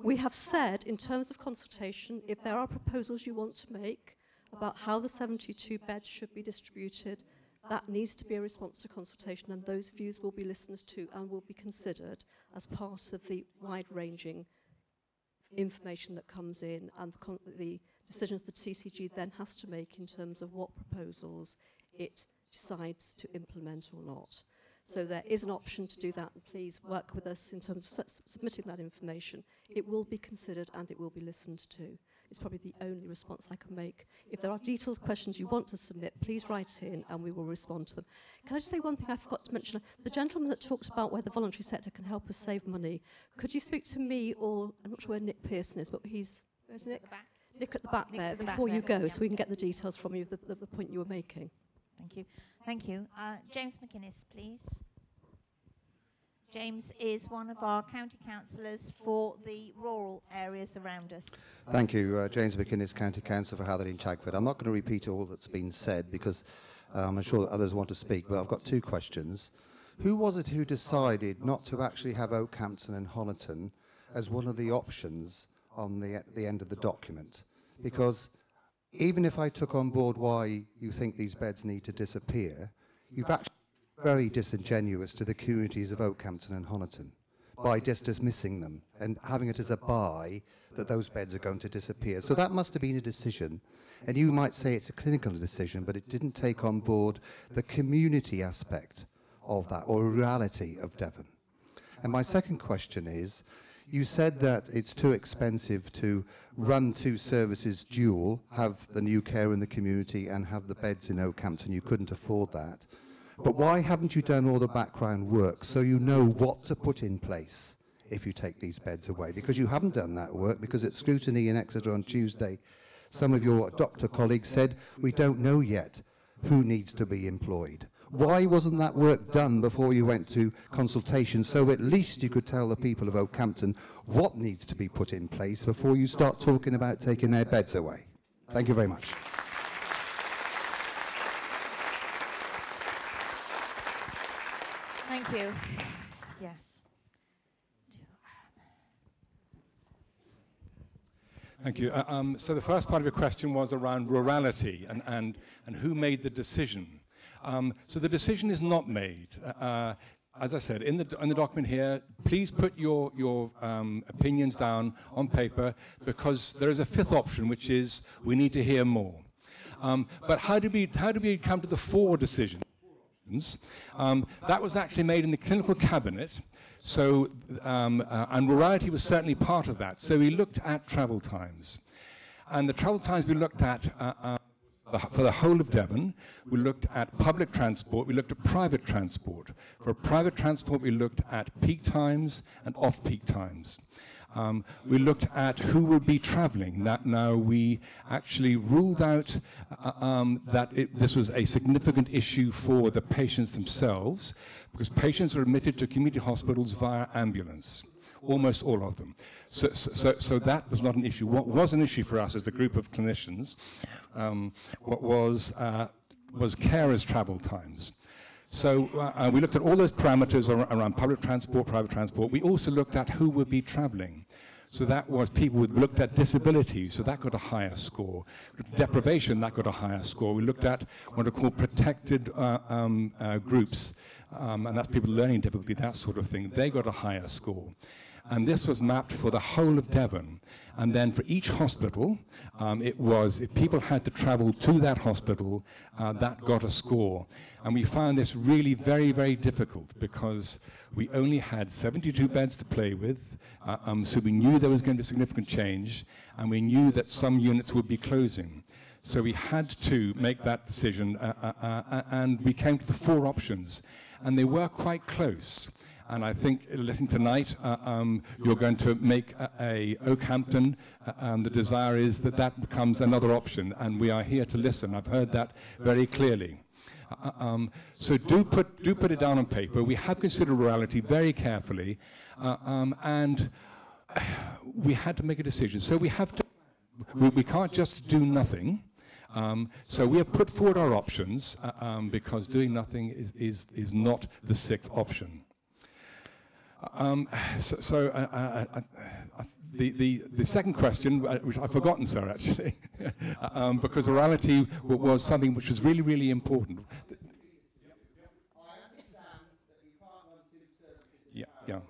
We have said in terms of consultation, if there are proposals you want to make about how the seventy-two beds should be distributed, that needs to be a response to consultation, and those views will be listened to and will be considered as part of the wide-ranging information that comes in and the, con the decisions the C C G then has to make in terms of what proposals it decides to implement or not. So there is an option to do that, and please work with us in terms of su submitting that information. It will be considered and it will be listened to. It's probably the only response I can make. If there are detailed questions you want to submit, please write in and we will respond to them. Can I just say one thing I forgot to mention? The gentleman that talked about where the voluntary sector can help us save money, could you speak to me or, I'm not sure where Nick Pearson is, but he's... Where's Nick? At the back. Nick at the back Nick's there, the before back you there, go, yeah. So we can get the details from you of the, the, the point you were making. Thank you. Thank you. Uh, James McInnes, please. James is one of our county councillors for the rural areas around us. Thank you. Uh, James McInnes, County Council for Howard in Chagford. I'm not going to repeat all that's been said because um, I'm sure that others want to speak, but I've got two questions. Who was it who decided not to actually have Okehampton and Honiton as one of the options on the, at the end of the document? Because even if I took on board why you think these beds need to disappear, you've actually very disingenuous to the communities of Okehampton and Honiton by just dismissing them and having it as a buy that those beds are going to disappear. So that must have been a decision, and you might say it's a clinical decision, but it didn't take on board the community aspect of that or reality of Devon. And my second question is, you said that it's too expensive to run two services dual, have the new care in the community and have the beds in Okehampton. You couldn't afford that. But why haven't you done all the background work so you know what to put in place if you take these beds away? Because you haven't done that work, because at scrutiny in Exeter on Tuesday, some of your doctor colleagues said, we don't know yet who needs to be employed. Why wasn't that work done before you went to consultation, so at least you could tell the people of Okehampton what needs to be put in place before you start talking about taking their beds away? Thank you very much. Thank you. Yes. Thank you. Uh, um, so the first part of your question was around rurality and, and, and who made the decision. Um, so the decision is not made. Uh, as I said, in the, in the document here, please put your, your um, opinions down on paper, because there is a fifth option, which is we need to hear more. Um, but how do we, how do we come to the four decisions? Um, that was actually made in the clinical cabinet, so, um, uh, and variety was certainly part of that. So we looked at travel times. And the travel times we looked at uh, uh, for the whole of Devon, we looked at public transport, we looked at private transport. For private transport, we looked at peak times and off-peak times. Um, we looked at who would be travelling. That now we actually ruled out uh, um, that it, this was a significant issue for the patients themselves, because patients are admitted to community hospitals via ambulance, almost all of them. So, so, so, so that was not an issue. What was an issue for us as the group of clinicians, um, what was uh, was carers' travel times. So uh, we looked at all those parameters ar around public transport, private transport. We also looked at who would be travelling. So that was people who looked at disability, so that got a higher score. Deprivation, that got a higher score. We looked at what are called protected uh, um, uh, groups, um, and that's people with learning difficulty, that sort of thing. They got a higher score. And this was mapped for the whole of Devon. And then for each hospital, um, it was, if people had to travel to that hospital, uh, that got a score. And we found this really very, very difficult, because we only had seventy-two beds to play with, uh, um, so we knew there was going to be significant change, and we knew that some units would be closing. So we had to make that decision, uh, uh, uh, and we came to the four options. And they were quite close. And I think, listening tonight, uh, um, you're going to make a, a Okehampton. Uh, um, the desire is that that becomes another option, and we are here to listen. I've heard that very clearly. Uh, um, so do put do put it down on paper. We have considered reality very carefully, uh, um, and we had to make a decision. So we have to. We, we can't just do nothing. Um, so we have put forward our options uh, um, because doing nothing is is is not the sixth option. Um, so so uh, uh, uh, uh, the, the, the second question, uh, which I've forgotten, sir, actually, um, because orality was something which was really, really important. Yeah, yeah.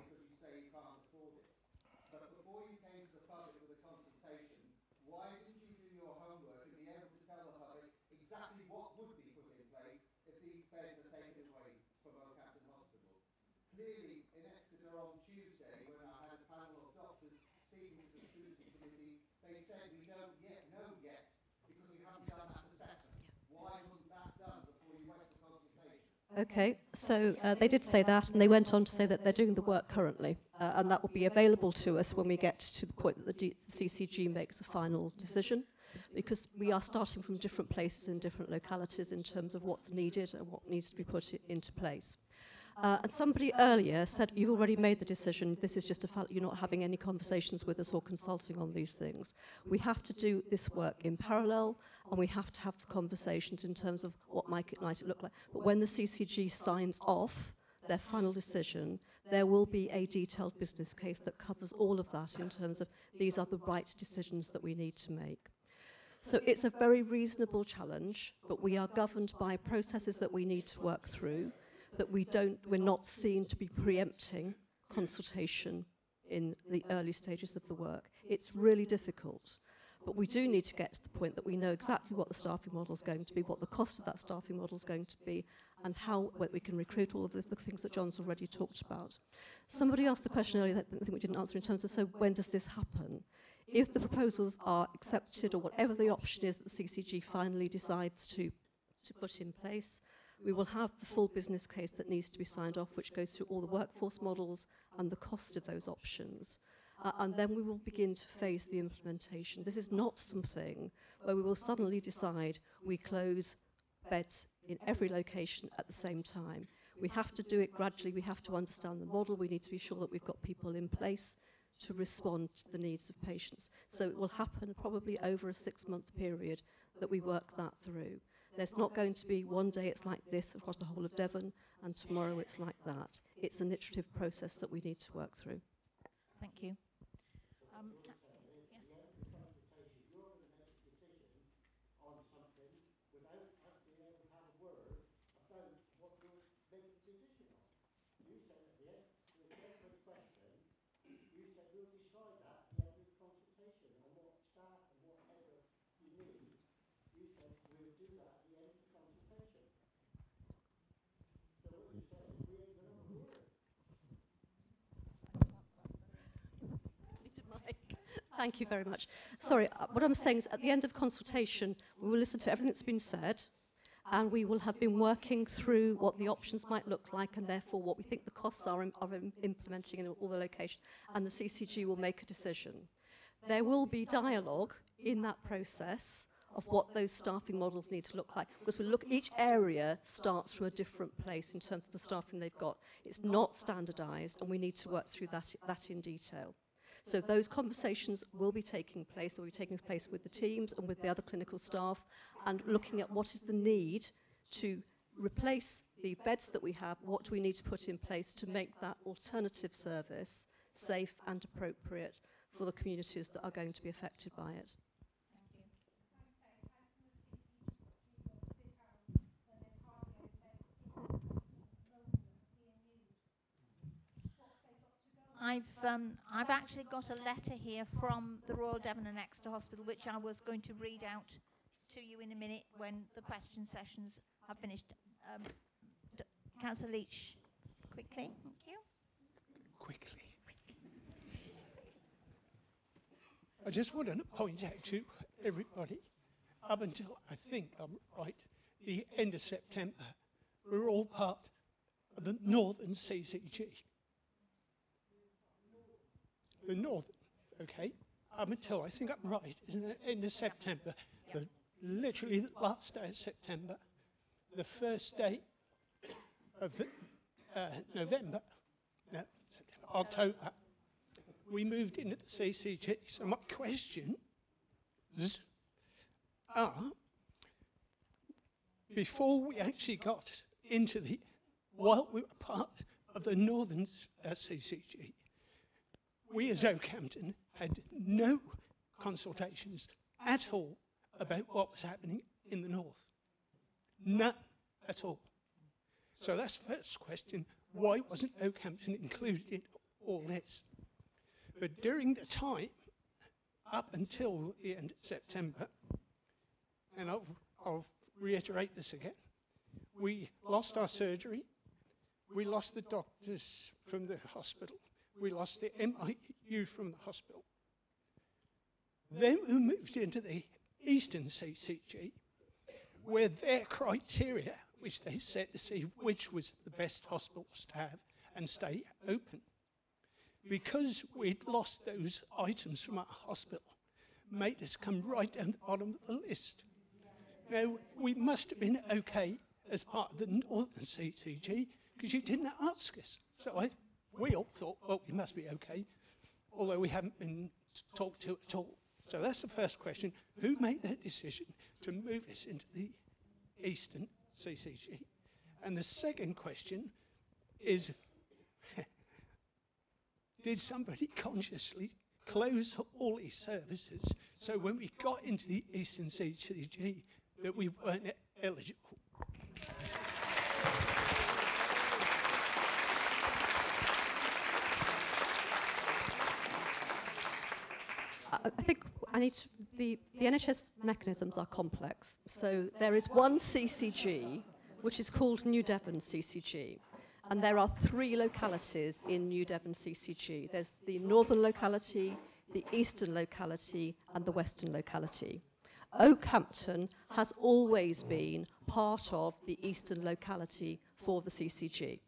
Okay, so uh, they did say that, and they went on to say that they're doing the work currently, uh, and that will be available to us when we get to the point that the, D the C C G makes a final decision, because we are starting from different places in different localities in terms of what's needed and what needs to be put into place. Uh, and somebody earlier said, you've already made the decision, this is just a fact, you're not having any conversations with us or consulting on these things. We have to do this work in parallel, and we have to have the conversations in terms of what might it look like. But when the C C G signs off their final decision, there will be a detailed business case that covers all of that in terms of these are the right decisions that we need to make. So it's a very reasonable challenge, but we are governed by processes that we need to work through, that we don't, we're not seen to be preempting consultation in the early stages of the work. It's really difficult, but we do need to get to the point that we know exactly what the staffing model is going to be, what the cost of that staffing model is going to be, and how whether we can recruit all of the, the things that John's already talked about. Somebody asked the question earlier that I think we didn't answer in terms of, so when does this happen? If the proposals are accepted, or whatever the option is that the C C G finally decides to, to put in place, we will have the full business case that needs to be signed off, which goes through all the workforce models and the cost of those options. Uh, and then we will begin to phase the implementation. This is not something where we will suddenly decide we close beds in every location at the same time. We have to do it gradually. We have to understand the model. We need to be sure that we've got people in place to respond to the needs of patients. So it will happen probably over a six-month period that we work that through. There's not going to be one day it's like this across the whole of Devon, and tomorrow it's like that. It's an iterative process that we need to work through. Thank you. Um, yes. decide that in every consultation and what staff and whatever you need, you said we'll do that at the end of the consultation. So what you said is we ain't going to do it. Thank you very much. Sorry, what I'm saying is at the end of consultation, we will listen to everything that's been said, and we will have been working through what the options might look like and therefore what we think the costs are of implementing in all the locations, and the C C G will make a decision. There will be dialogue in that process of what those staffing models need to look like, because we look, each area starts from a different place in terms of the staffing they've got. It's not standardised, and we need to work through that, that in detail. So those conversations will be taking place, they'll be taking place with the teams and with the other clinical staff, and looking at what is the need to replace the beds that we have, what do we need to put in place to make that alternative service safe and appropriate for the communities that are going to be affected by it. I've, um, I've actually got a letter here from the Royal Devon and Exeter Hospital, which I was going to read out to you in a minute when the question sessions are finished. Um, Councillor Leach, quickly, thank you. Quickly. I just want to point out to everybody, up until, I think I'm right, the end of September, we're all part of the Northern C C G. The North, okay, up until, I think I'm right, isn't it, end of September, yep. the, literally the last day of September, the first day of the, uh, November, no, September, October, we moved into the C C G. So my questions are, before we actually got into the, while we were part of the Northern uh, C C G, we as Okehampton had no consultations at all about what was happening in the north. None at all. So that's the first question. Why wasn't Okehampton included in all this? But during the time, up until the end of September, and I'll, I'll reiterate this again, we lost our surgery, we lost the doctors from the hospital, we lost the M I U from the hospital. Then we moved into the Eastern C C G, where their criteria, which they set to see which was the best hospitals to have and stay open. Because we'd lost those items from our hospital, made us come right down the bottom of the list. Now, we must have been okay as part of the Northern C C G, because you didn't ask us. So I We all thought, well, we must be okay, although we haven't been talked to at all. So that's the first question. Who made that decision to move us into the Eastern C C G? And the second question is, did somebody consciously close all these services so when we got into the Eastern C C G that we weren't eligible? I think I need to, the, the N H S mechanisms are complex. So there is one C C G, which is called New Devon C C G. And there are three localities in New Devon C C G. There's the northern locality, the eastern locality, and the western locality. Okehampton has always been part of the eastern locality for the C C G.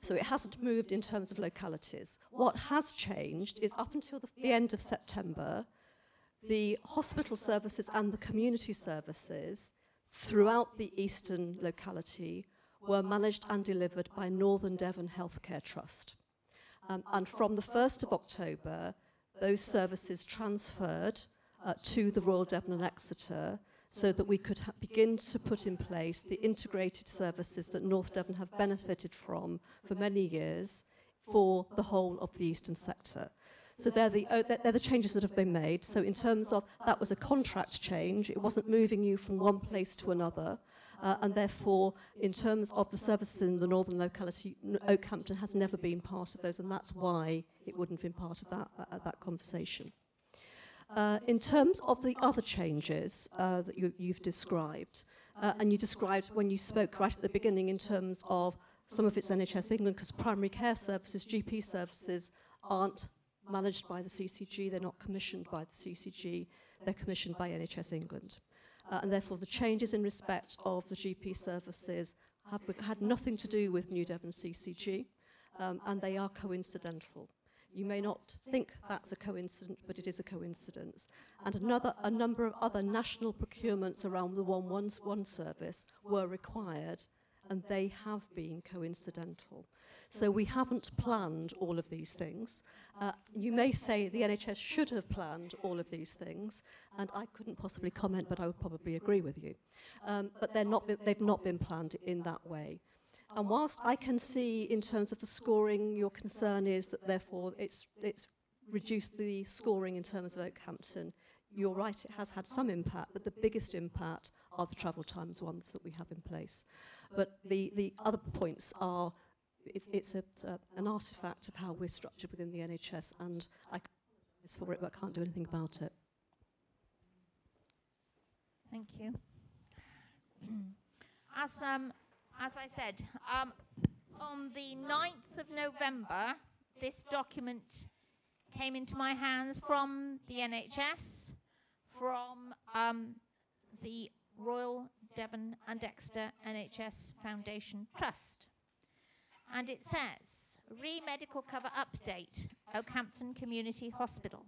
So it hasn't moved in terms of localities. What has changed is up until the, the end of September, the hospital services and the community services throughout the eastern locality were managed and delivered by Northern Devon Healthcare Trust. Um, and from the first of October, those services transferred uh, to the Royal Devon and Exeter, so that we could ha begin to put in place the integrated services that North Devon have benefited from for many years for the whole of the eastern sector. So they're the, uh, they're the changes that have been made. So in terms of, that was a contract change, it wasn't moving you from one place to another, uh, and therefore in terms of the services in the northern locality, Okehampton has never been part of those, and that's why it wouldn't have been part of that, uh, that conversation. Uh, in terms of the other changes uh, that you, you've described, uh, and you described when you spoke right at the beginning in terms of some of it's N H S England, because primary care services, G P services, aren't managed by the C C G, they're not commissioned by the C C G, they're commissioned by N H S England. Uh, and therefore the changes in respect of the G P services have had nothing to do with New Devon C C G, um, and they are coincidental. You may not think that's a coincidence, but it is a coincidence. And another, a number of other national procurements around the one one one service were required, and they have been coincidental. So we haven't planned all of these things. Uh, you may say the N H S should have planned all of these things, and I couldn't possibly comment, but I would probably agree with you. Um, but they're not they've not been planned in that way. And whilst I can see in terms of the scoring, your concern is that therefore it's, it's reduced the scoring in terms of Okehampton. You're right, it has had some impact, but the biggest impact are the travel times ones that we have in place. But the, the other points are, it's, it's a, uh, an artifact of how we're structured within the N H S, and I apologise for it, but I can't do anything about it. Thank you. As, um, as I said, um, on the ninth of November, this document came into my hands from the N H S, from um, the Royal Devon and Exeter N H S Foundation Trust. And it says, re-medical cover update, Okehampton Community Hospital.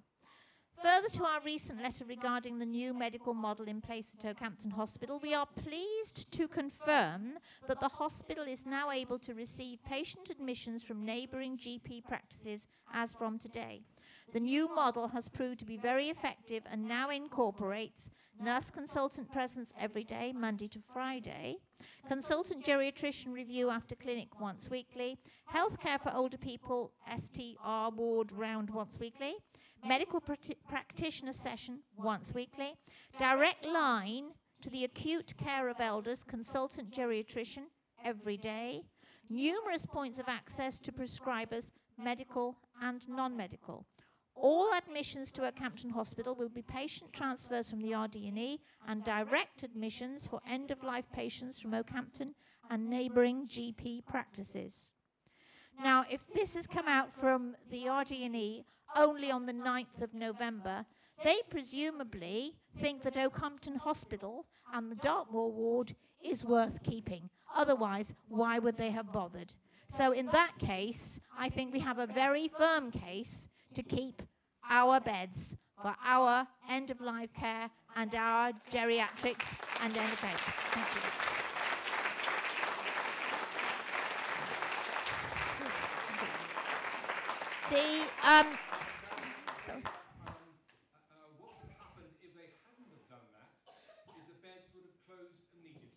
Further to our recent letter regarding the new medical model in place at Okehampton Hospital, we are pleased to confirm that the hospital is now able to receive patient admissions from neighbouring G P practices as from today. The new model has proved to be very effective and now incorporates nurse consultant presence every day, Monday to Friday, consultant geriatrician review after clinic once weekly, healthcare for older people, S T R ward round once weekly, medical practi practitioner session once weekly, direct line to the acute care of elders, consultant geriatrician every day, numerous points of access to prescribers, medical and non-medical. All admissions to Okehampton Hospital will be patient transfers from the R D and E and direct admissions for end-of-life patients from Okehampton and neighbouring G P practices. Now, if this has come out from the R D and E only on the ninth of November, they presumably think that Okehampton Hospital and the Dartmoor ward is worth keeping. Otherwise, why would they have bothered? So in that case, I think we have a very firm case to keep our beds for our end-of-life care and our geriatrics and education. Thank you. The, um, sorry. Um, uh, what would have happened if they hadn't have done that is the beds would have closed immediately.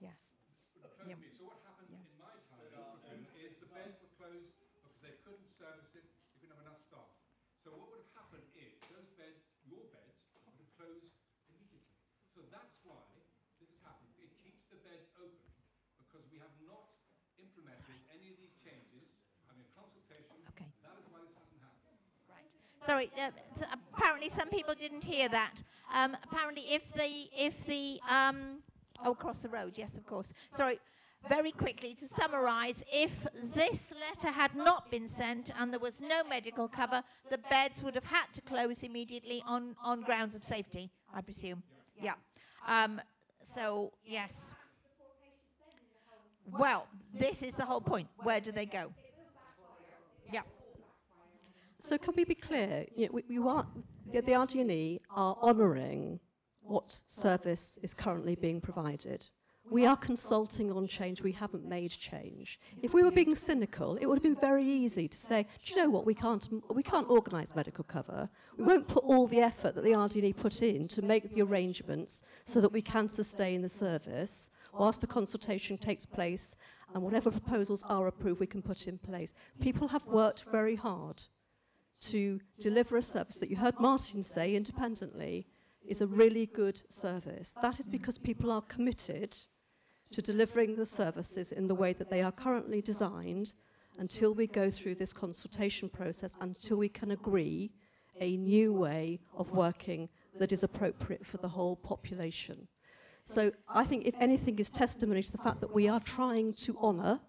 Yes. Would have closed yep. immediately. So what happened yep. in my time is the beds were closed because they couldn't service it. So what would have happened is those beds, your beds, would have closed immediately. So that's why this has happened. It keeps the beds open because we have not implemented Sorry. any of these changes. I mean, consultation. Okay. That is why this hasn't happened. Right. Sorry. Uh, so apparently, some people didn't hear that. Um, apparently, if the if the um, oh, across the road. Yes, of course. Sorry. Very quickly, to summarise, if this letter had not been sent and there was no medical cover, the beds would have had to close immediately on, on grounds of safety, I presume. Yeah. yeah. Um, so, yes. Well, this is the whole point. Where do they go? Yeah. So can we be clear? You know, we, we want, the, the R D and E are honouring what service is currently being provided. We are consulting on change. We haven't made change. If we were being cynical, it would have been very easy to say, do you know what, we can't, we can't organise medical cover. We won't put all the effort that the R D and E put in to make the arrangements so that we can sustain the service whilst the consultation takes place and whatever proposals are approved we can put in place. People have worked very hard to deliver a service that you heard Martin say independently is a really good service. That is because people are committed to delivering the services in the way that they are currently designed until we go through this consultation process, until we can agree a new way of working that is appropriate for the whole population. So I think if anything is testimony to the fact that we are trying to honour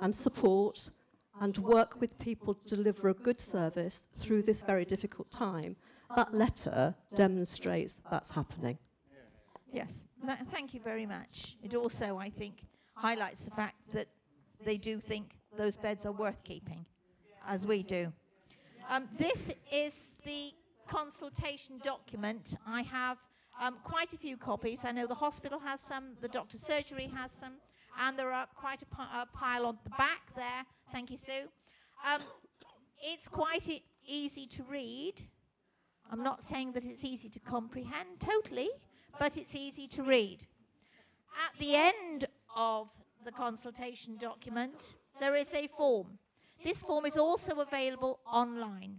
and support and work with people to deliver a good service through this very difficult time, that letter demonstrates that's happening. Yes, Th thank you very much. It also, I think, highlights the fact that they do think those beds are worth keeping, as we do. Um, this is the consultation document. I have um, quite a few copies. I know the hospital has some, the doctor's surgery has some, and there are quite a, a pile on the back there. Thank you, Sue. Um, it's quite e easy to read. I'm not saying that it's easy to comprehend totally, but it's easy to read. At the end of the consultation document, there is a form. This form is also available online.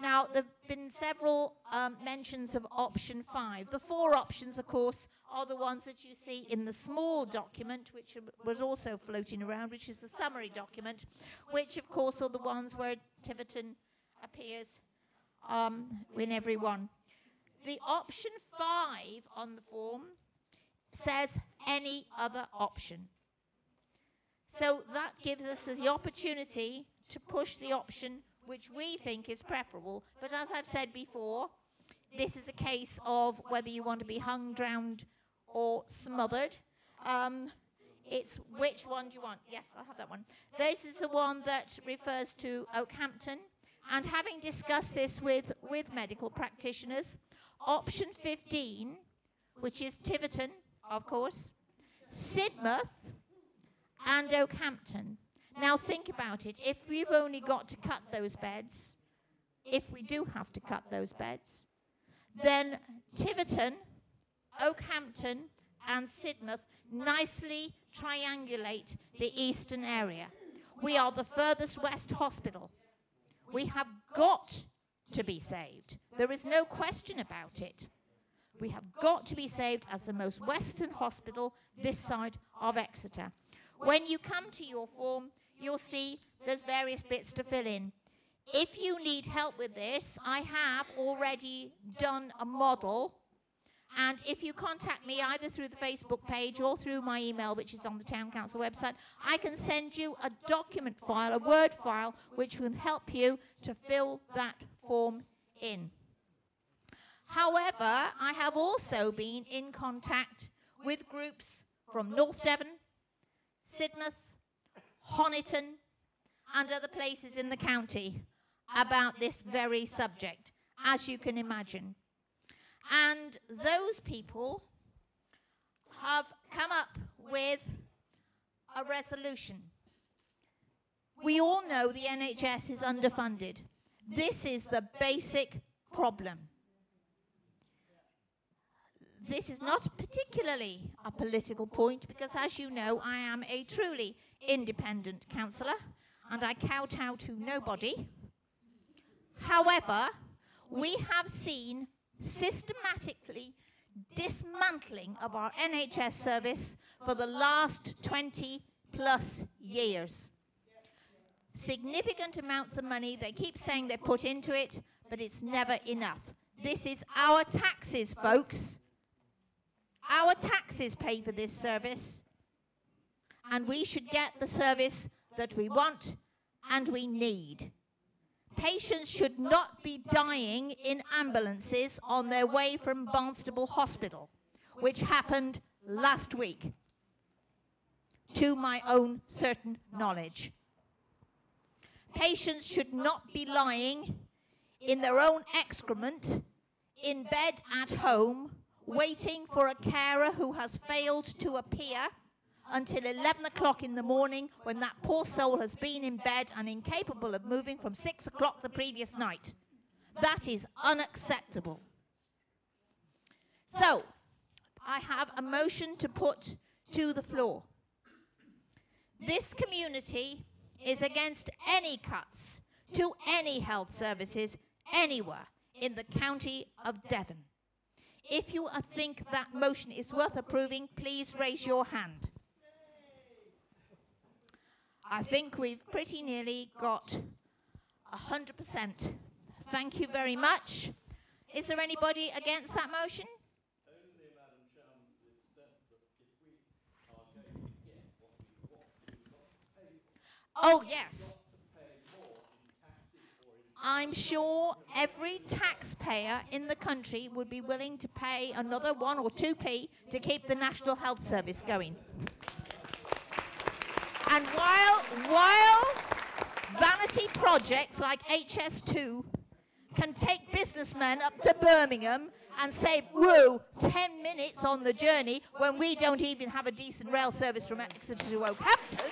Now, there have been several um, mentions of option five. The four options, of course, are the ones that you see in the small document, which was also floating around, which is the summary document, which, of course, are the ones where Tiverton appears um, in every one. The option five on the form says any other option. So that gives us the opportunity to push the option which we think is preferable. But as I've said before, this is a case of whether you want to be hung, drowned, or smothered. Um, it's which one do you want? Yes, I'll have that one. This is the one that refers to Okehampton. And having discussed this with, with medical practitioners, option fifteen, which is Tiverton, of course, Sidmouth, and Okehampton. Now think about it. If we've only got to cut those beds, if we do have to cut those beds, then Tiverton, Okehampton, and Sidmouth nicely triangulate the eastern area. We are the furthest west hospital. We have got to be saved. There is no question about it. We have got to be saved as the most western hospital this side of Exeter. When you come to your form, you'll see there's various bits to fill in. If you need help with this, I have already done a model. And if you contact me either through the Facebook page or through my email, which is on the Town Council website, I can send you a document file, a Word file, which will help you to fill that form in. However, I have also been in contact with groups from North Devon, Sidmouth, Honiton, and other places in the county about this very subject, as you can imagine. And those people have come up with a resolution. We all know the N H S is underfunded. This is the basic problem. This is not particularly a political point because, as you know, I am a truly independent councillor and I kowtow to nobody. However, we have seen systematically dismantling of our N H S service for the last twenty plus years. Significant amounts of money, they keep saying they put into it, but it's never enough. This is our taxes, folks. Our taxes pay for this service, and we should get the service that we want and we need. Patients should not be dying in ambulances on their way from Barnstaple Hospital, which happened last week, to my own certain knowledge. Patients should not be lying in their own excrement, in bed at home, waiting for a carer who has failed to appear until eleven o'clock in the morning when that poor soul has been in bed and incapable of moving from six o'clock the previous night. That is unacceptable. So, I have a motion to put to the floor. This community is against any cuts to any health services anywhere in the county of Devon. If you think that motion is worth approving, please raise your hand. I think we've pretty nearly got one hundred percent. Thank you very much. Is there anybody against that motion? Oh, yes. I'm sure every taxpayer in the country would be willing to pay another one or two p to keep the National Health Service going. And while, while vanity projects like H S two can take businessmen up to Birmingham and save, woo, ten minutes on the journey when we don't even have a decent rail service from Exeter to Okehampton,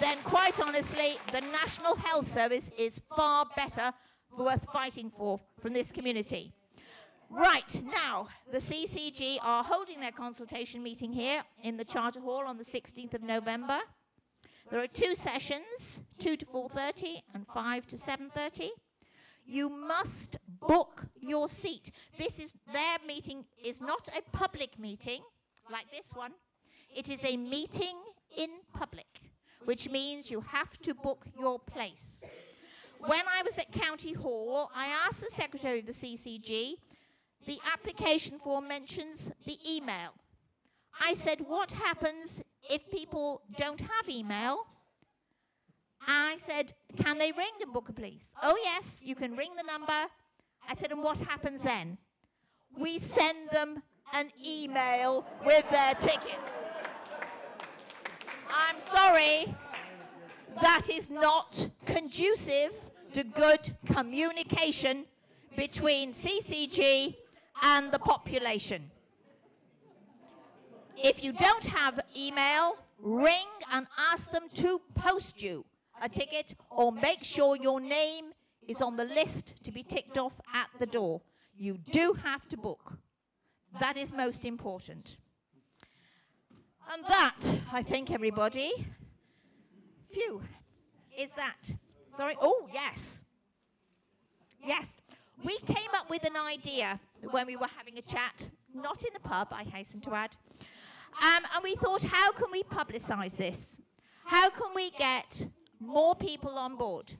then quite honestly, the National Health Service is far better, worth fighting for from this community. Right, now, the C C G are holding their consultation meeting here in the Charter Hall on the sixteenth of November. There are two sessions, two to four thirty and five to seven thirty. You must book your seat. This is, their meeting is not a public meeting like this one. It is a meeting in public, which means you have to book your place. When I was at County Hall, I asked the Secretary of the C C G, the application form mentions the email. I said, what happens if people don't have email? I said, can they ring and book a place? Oh yes, you can ring the number. I said, and what happens then? We send them an email with their ticket. I'm sorry, that is not conducive to good communication between C C G and the population. If you don't have email, ring and ask them to post you a ticket or make sure your name is on the list to be ticked off at the door. You do have to book. That is most important. And that, I think, everybody, phew, is that, sorry, oh, yes, yes. We came up with an idea when we were having a chat, not in the pub, I hasten to add, um, and we thought, how can we publicise this? How can we get more people on board?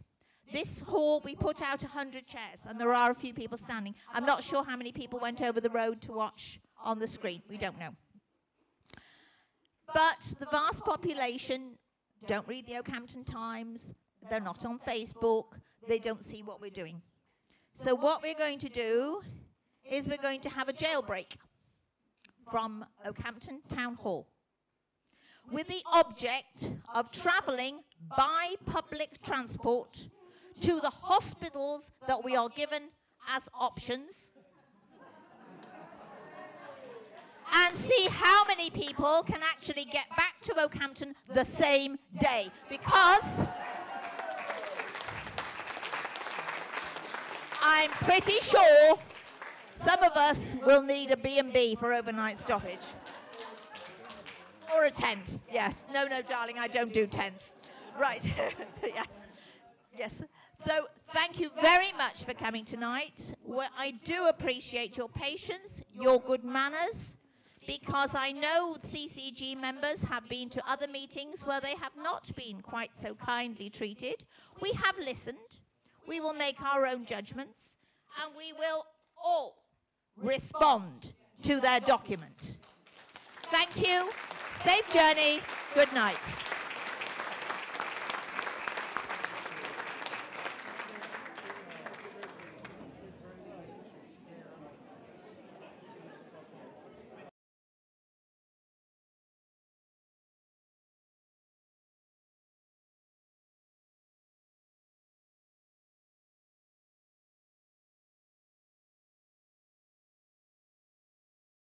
This hall, we put out one hundred chairs, and there are a few people standing. I'm not sure how many people went over the road to watch on the screen. We don't know. But the vast population don't read the Okehampton Times, they're not on Facebook, they don't see what we're doing. So what we're going to do is we're going to have a jailbreak from Okehampton Town Hall with the object of travelling by public transport to the hospitals that we are given as options, and see how many people can actually get back to Okehampton the same day. Because I'm pretty sure some of us will need a B and B for overnight stoppage. Or a tent, yes. No, no, darling, I don't do tents. Right, yes, yes. So thank you very much for coming tonight. Well, I do appreciate your patience, your good manners, because I know C C G members have been to other meetings where they have not been quite so kindly treated. We have listened. We will make our own judgments, and we will all respond to their document. Thank you. Safe journey. Good night.